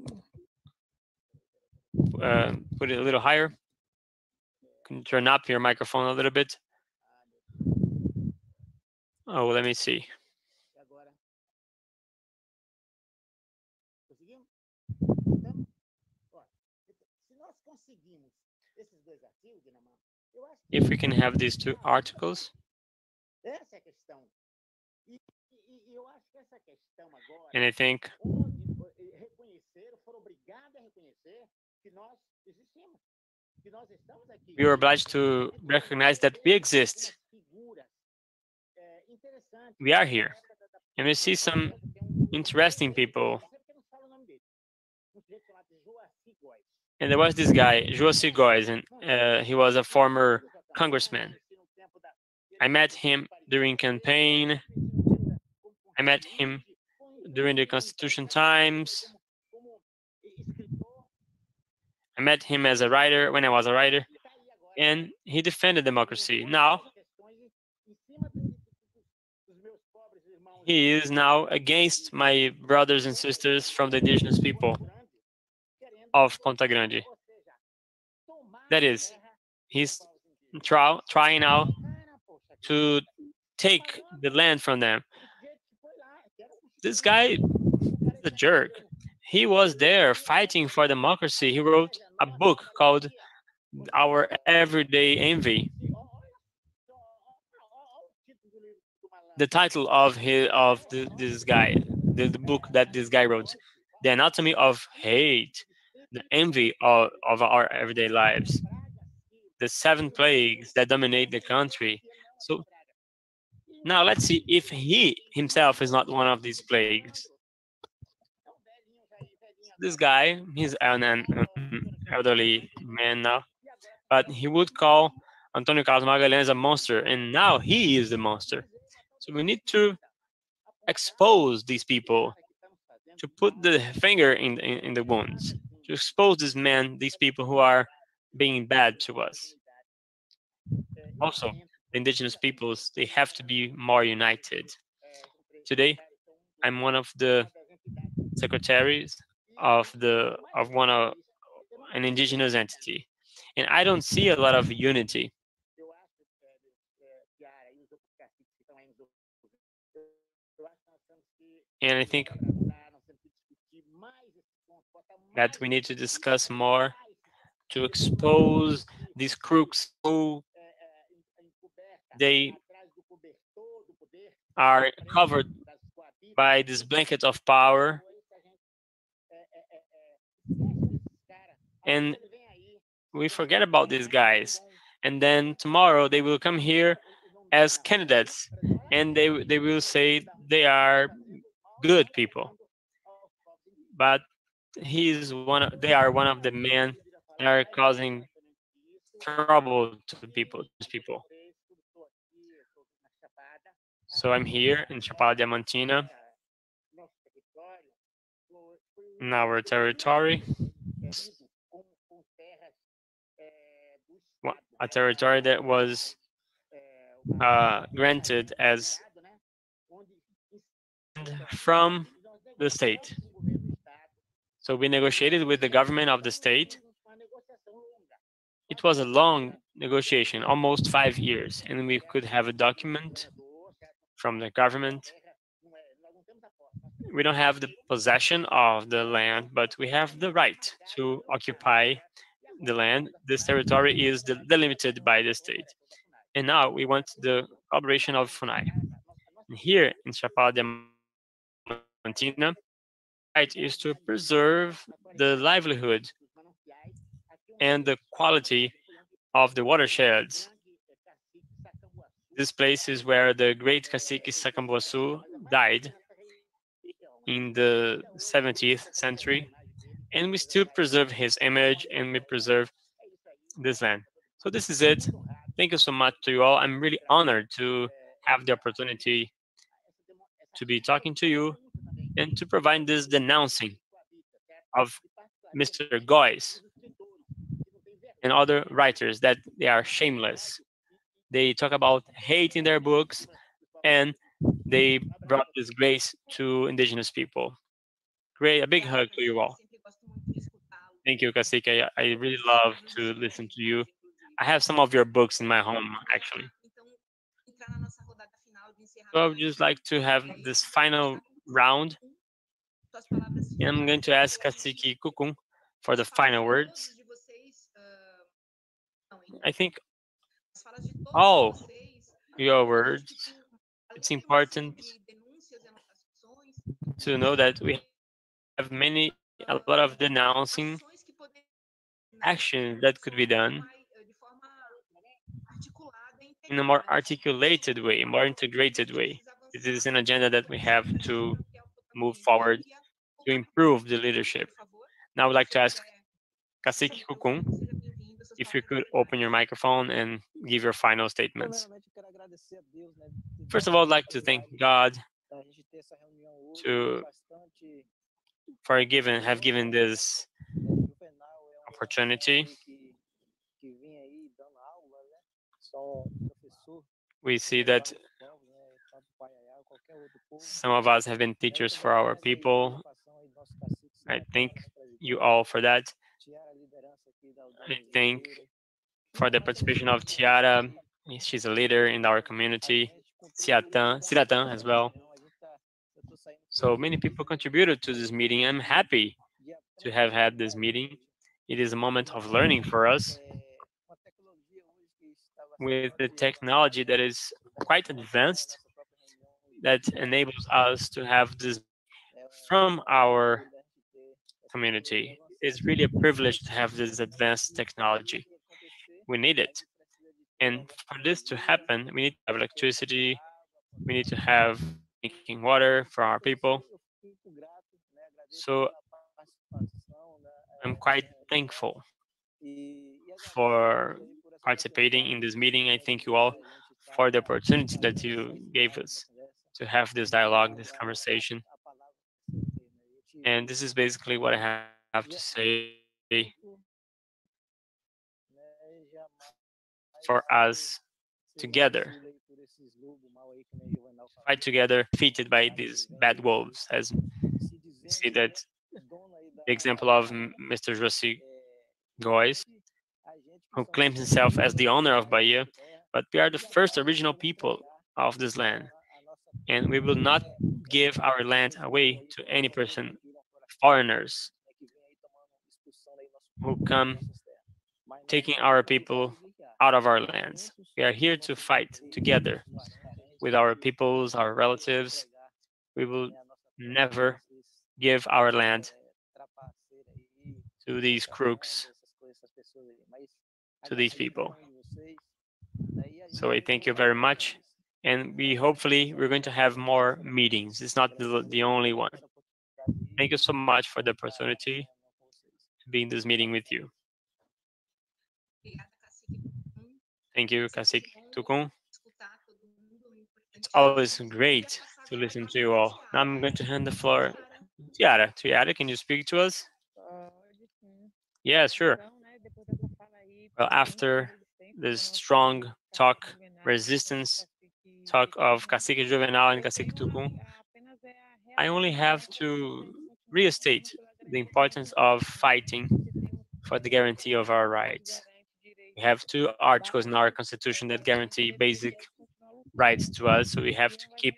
put it a little higher? Can you turn up your microphone a little bit? Oh, let me see. If we can have these two articles. And I think we were obliged to recognize that we exist. We are here. And we see some interesting people. And there was this guy, Joacir Góes, and he was a former congressman. I met him during campaign. I met him during the Constitution times. I met him as a writer, when I was a writer, and he defended democracy. Now, he is now against my brothers and sisters from the indigenous people of Ponta Grande. That is, he's trying now to take the land from them. This guy is a jerk. He was there fighting for democracy. He wrote a book called Our Everyday Envy. The title of this guy, the book that this guy wrote, The Anatomy of Hate, the envy of our everyday lives, the 7 plagues that dominate the country. So now let's see if he himself is not one of these plagues. This guy, he's an elderly man now, but he would call Antonio Carlos Magalhães a monster, and now he is the monster. So we need to expose these people, to put the finger in the wounds, to expose this man, these people who are being bad to us. Also, the indigenous peoples, they have to be more united. Today, I'm one of the secretaries of an indigenous entity, and I don't see a lot of unity. And I think that we need to discuss more, to expose these crooks who they are covered by this blanket of power. And we forget about these guys. And then tomorrow they will come here as candidates, and they will say they are good people, but they are one of the men that are causing trouble to the people, these people. So I'm here in Chapada Diamantina, in our territory, a territory that was granted as from the state. So we negotiated with the government of the state. It was a long negotiation, almost 5 years, and we could have a document from the government. We don't have the possession of the land, but we have the right to occupy the land. This territory is delimited by the state. And now we want the cooperation of FUNAI. Here in Chapada Diamantina, right is to preserve the livelihood and the quality of the watersheds. This place is where the great Cacique Syratã died in the 17th century, and we still preserve his image and we preserve this land. So this is it. Thank you so much to you all. I'm really honored to have the opportunity to be talking to you and to provide this denouncing of Mr. Góes and other writers that they are shameless. They talk about hate in their books and they brought disgrace to indigenous people. Great, a big hug to you all. Thank you, Cacique. I really love to listen to you. I have some of your books in my home, actually. So I would just like to have this final round. And I'm going to ask Cacique Tukum for the final words. I think all your words, it's important to know that we have a lot of denouncing actions that could be done in a more articulated way, more integrated way. This is an agenda that we have to move forward to improve the leadership. Now I would like to ask Cacique Tukum if you could open your microphone and give your final statements. First of all, I'd like to thank God for having given this opportunity. We see that some of us have been teachers for our people. I thank you all for that. I thank for the participation of Thyara. She's a leader in our community. Syratã as well. So many people contributed to this meeting. I'm happy to have had this meeting. It is a moment of learning for us. With the technology that is quite advanced, that enables us to have this from our community. It's really a privilege to have this advanced technology. We need it. And for this to happen, we need to have electricity, we need to have drinking water for our people. So I'm quite thankful for participating in this meeting. I thank you all for the opportunity that you gave us to have this dialogue, this conversation. And this is basically what I have to say for us together. Fight together, defeated by these bad wolves, as you see that the example of Mr. Oshossi Góes, who claims himself as the owner of Bahia, but we are the first original people of this land, and we will not give our land away to any person, foreigners, who come taking our people out of our lands. We are here to fight together with our peoples, our relatives. We will never give our land to these crooks, to these people. So I thank you very much, and we're going to have more meetings. It's not the only one. Thank you so much for the opportunity to be in this meeting with you. Thank you, Cacique Tukum. It's always great to listen to you all. Now I'm going to hand the floor to Thyara. Thyara, can you speak to us? Yeah, sure. Well, after this strong talk, resistance talk of Cacique Juvenal and Cacique Tukum, I only have to restate the importance of fighting for the guarantee of our rights. We have two articles in our constitution that guarantee basic rights to us, so we have to keep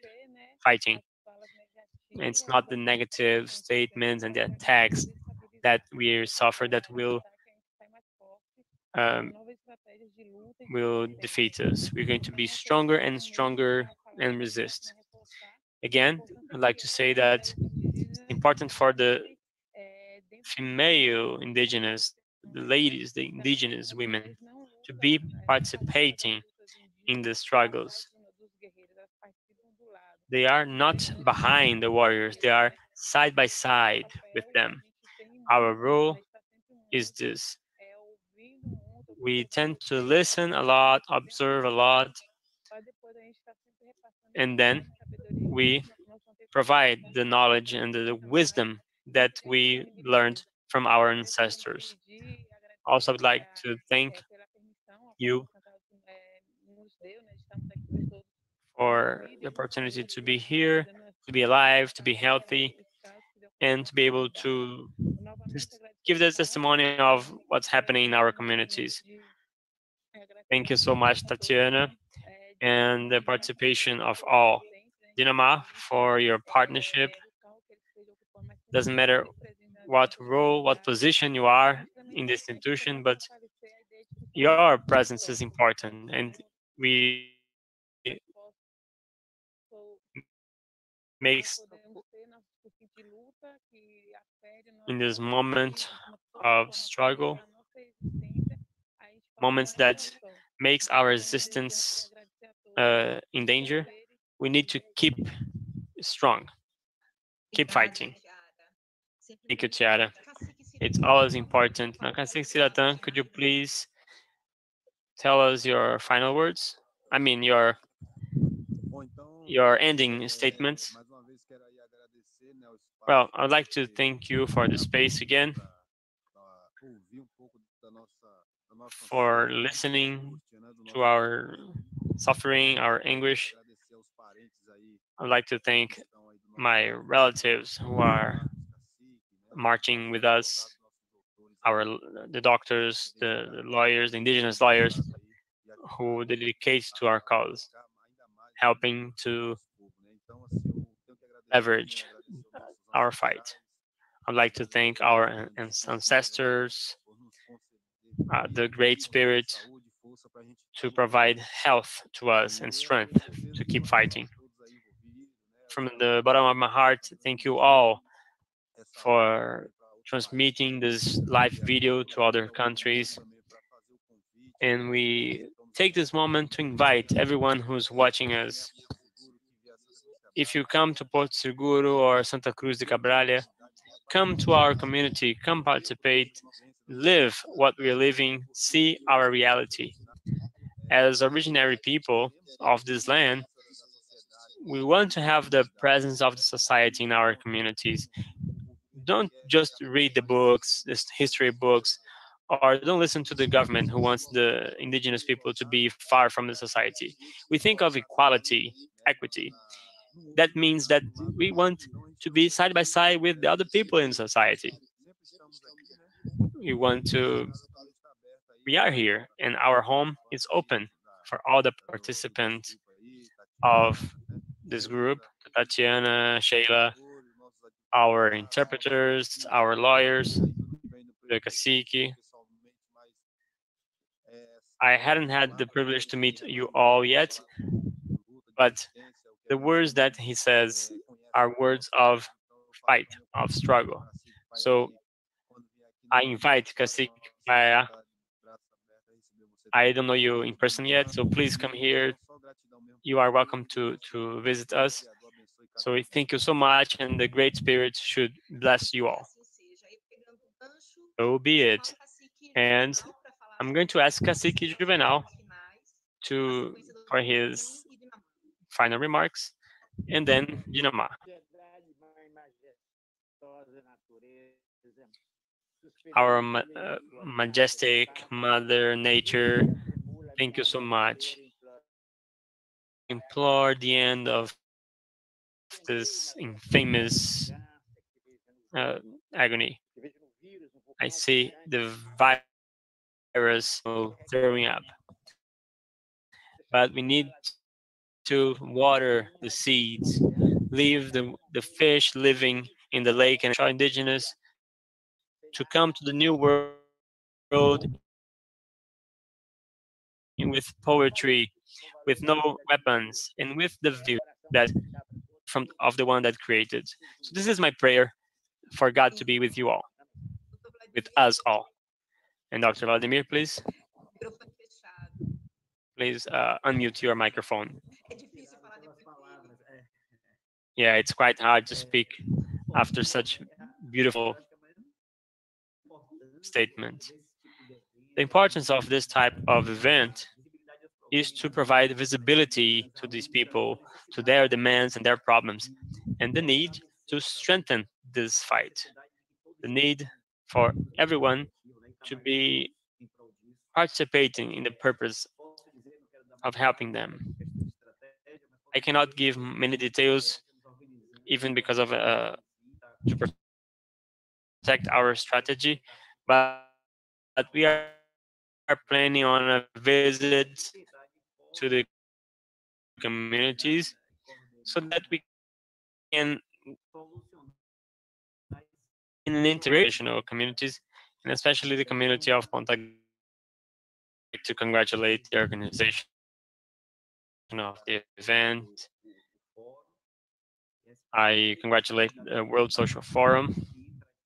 fighting. And it's not the negative statements and the attacks that we suffer that will defeat us. We're going to be stronger and stronger and resist. Again, I'd like to say that it's important for the female indigenous, the ladies, the indigenous women, to be participating in the struggles. They are not behind the warriors. They are side by side with them. Our role is this. We tend to listen a lot, observe a lot, and then we provide the knowledge and the wisdom that we learned from our ancestors. Also, I'd like to thank you for the opportunity to be here, to be alive, to be healthy, and to be able to just give the testimony of what's happening in our communities. Thank you so much, Tatiana, and the participation of all. Dinamam, for your partnership. Doesn't matter what role, what position you are in this institution, but your presence is important, and we make in this moment of struggle, moments that makes our existence in danger, we need to keep strong, keep fighting. Thank you, Thyara. It's always important. Now, Cacique Syratã, could you please tell us your final words? I mean, your ending statements. Well, I'd like to thank you for the space again, for listening to our suffering, our anguish. I'd like to thank my relatives who are marching with us, the doctors, the lawyers, the indigenous lawyers who dedicate to our cause, helping to leverage our fight. I'd like to thank our ancestors, the Great Spirit, to provide health to us and strength to keep fighting. From the bottom of my heart, thank you all for transmitting this live video to other countries. And we take this moment to invite everyone who's watching us. If you come to Porto Seguro or Santa Cruz de Cabrália, come to our community, come participate, live what we're living, see our reality. As originary people of this land, we want to have the presence of the society in our communities. Don't just read the books, the history books, or don't listen to the government who wants the indigenous people to be far from the society. We think of equality, equity. That means that we want to be side by side with the other people in society. We are here, and our home is open for all the participants of this group, Tatiana, Sheila, our interpreters, our lawyers, the cacique. I hadn't had the privilege to meet you all yet, but the words that he says are words of fight, of struggle. So I invite Cacique Payayá. I don't know you in person yet, so please come here. You are welcome to visit us. So we thank you so much, and the Great Spirit should bless you all. So be it. And I'm going to ask Cacique Juvenal for his final remarks, and then Dinamam. Our majestic Mother Nature, thank you so much. Implore the end of this infamous agony. I see the virus throwing up, but we need to water the seeds, leave the fish living in the lake, and show indigenous to come to the new world with poetry, with no weapons, and with the view that of the one that created. So this is my prayer for God to be with you all, with us all. And Dr. Vladimir, please. Please unmute your microphone. Yeah, it's quite hard to speak after such beautiful statement. The importance of this type of event is to provide visibility to these people, to their demands and their problems, and the need to strengthen this fight, the need for everyone to be participating in the purpose of helping them. I cannot give many details, even because of to protect our strategy, but we are planning on a visit to the communities so that we can, in an intergenerational communities, and especially the community of Ponta Grande, to congratulate the organization of the event. I congratulate the World Social Forum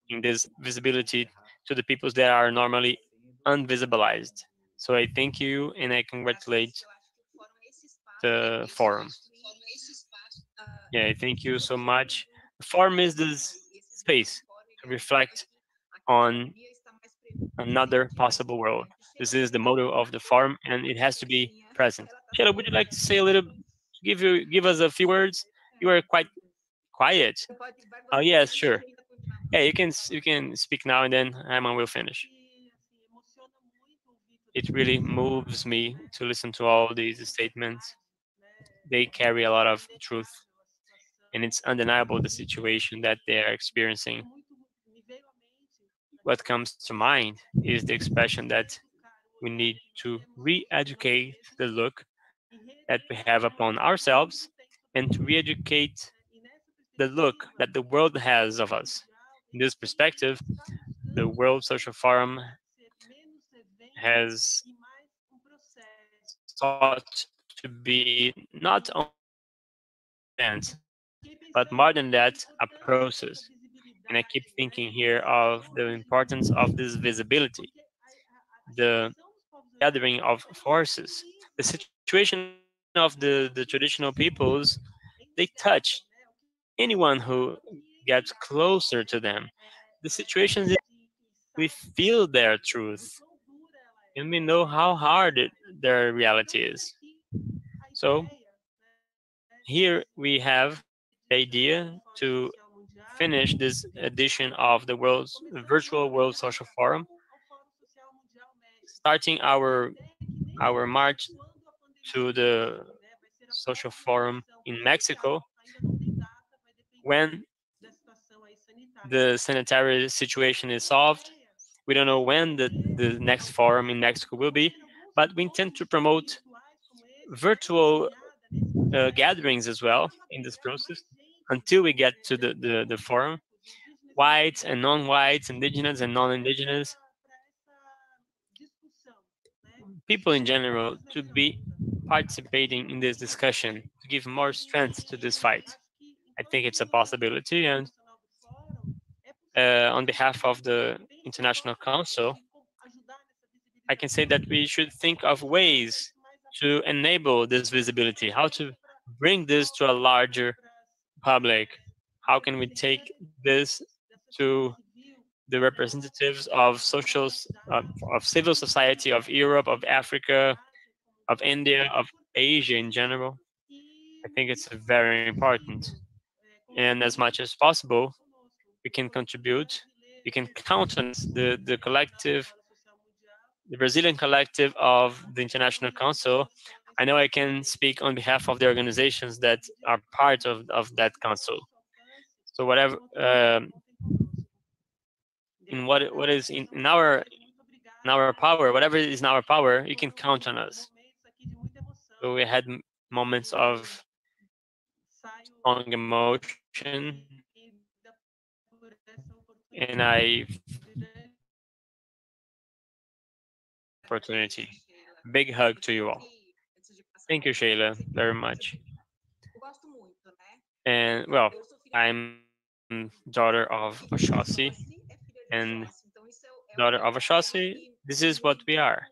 in this visibility to the peoples that are normally unvisibilized. So I thank you and I congratulate the forum. Yeah, thank you so much. The forum is this space to reflect on another possible world. This is the motto of the forum, and it has to be present. Sheila, would you like to say a little, give us a few words? You are quite quiet. Oh yes, sure. Yeah, you can speak now, and then Ayman will finish. It really moves me to listen to all these statements. They carry a lot of truth, and it's undeniable the situation that they are experiencing. What comes to mind is the expression that we need to re-educate the look that we have upon ourselves and to re-educate the look that the world has of us. In this perspective, the World Social Forum has sought to be not only an event, but more than that, a process. And I keep thinking here of the importance of this visibility, the gathering of forces. The situation of the traditional peoples, they touch anyone who gets closer to them. The situations we feel their truth, and we know how hard their reality is. So here we have the idea to finish this edition of the virtual World Social Forum, starting our march to the Social Forum in Mexico, when the sanitary situation is solved. We don't know when the next forum in Mexico will be, but we intend to promote virtual gatherings as well in this process until we get to the forum. Whites and non-whites, indigenous and non-indigenous, people in general, to be participating in this discussion, to give more strength to this fight. I think it's a possibility, and on behalf of the International Council, I can say that we should think of ways to enable this visibility, how to bring this to a larger public. How can we take this to the representatives of civil society of Europe, of Africa, of India, of Asia in general? I think it's very important. And as much as possible, we can contribute. We can count on the collective, the Brazilian collective of the International Council. I know I can speak on behalf of the organizations that are part of that council. So whatever, whatever is in our power, you can count on us. So we had moments of strong emotion, and I opportunity. Big hug to you all. Thank you, Sheila, very much. And well, I'm daughter of Oshossi, this is what we are.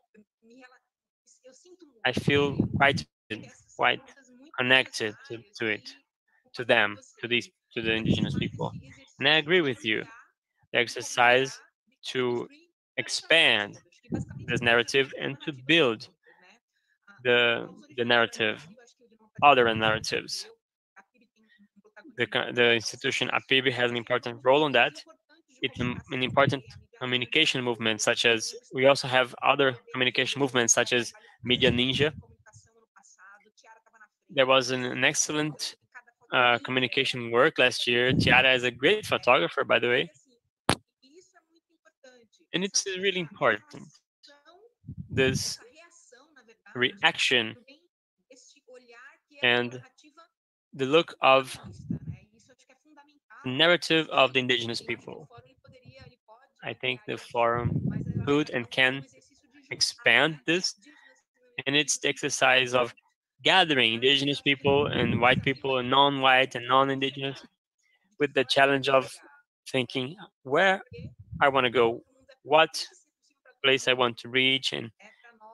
I feel quite connected to it, to them, to the indigenous people. And I agree with you. The exercise to expand this narrative and to build the narrative, other narratives. The institution APIB has an important role on that. It's an important communication movement, such as we also have other communication movements, such as Media Ninja. There was an excellent communication work last year. Thyara is a great photographer, by the way. And it's really important. This reaction and the look of the narrative of the indigenous people. I think the forum could and can expand this. And it's the exercise of gathering indigenous people and white people and non-white and non-indigenous with the challenge of thinking where I want to go, what place I want to reach, and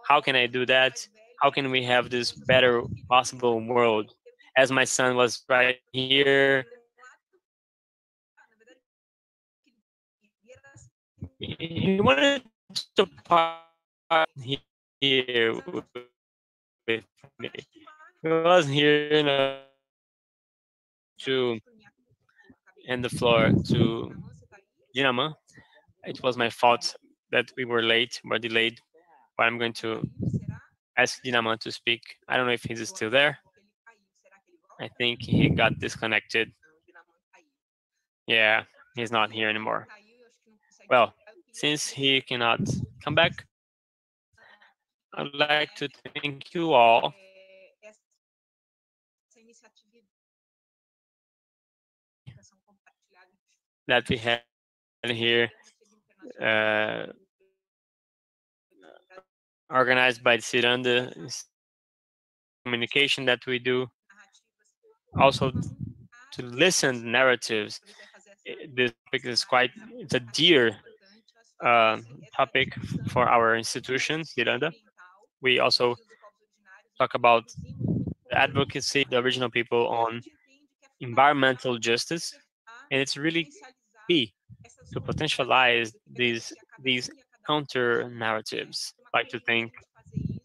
how can I do that? How can we have this better possible world? As my son was right here, he wanted to part here with me. He was here, you know, to end the floor to Dinamam. It was my fault that we were late, were delayed, but I'm going to ask Dinamam to speak. I don't know if he's still there. I think he got disconnected. Yeah, he's not here anymore. Well, since he cannot come back, I'd like to thank you all. That we have here. Organized by Ciranda communication that we do, also to listen narratives. This topic is it's a dear topic for our institution, Ciranda. We also talk about the advocacy of the original people on environmental justice, and it's really key to potentialize these counter narratives. I'd like to thank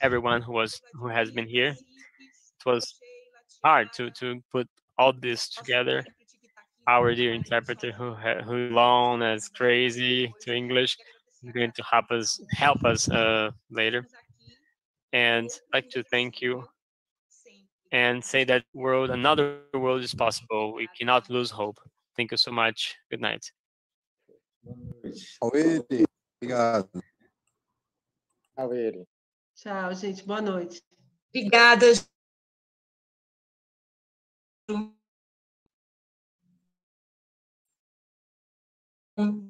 everyone who has been here. It was hard to put all this together. Our dear interpreter who alone as crazy to English is going to help us later. And I'd like to thank you and say that another world is possible. We cannot lose hope. Thank you so much. Good night. Obrigado. Tchau, gente. Boa noite. Obrigada.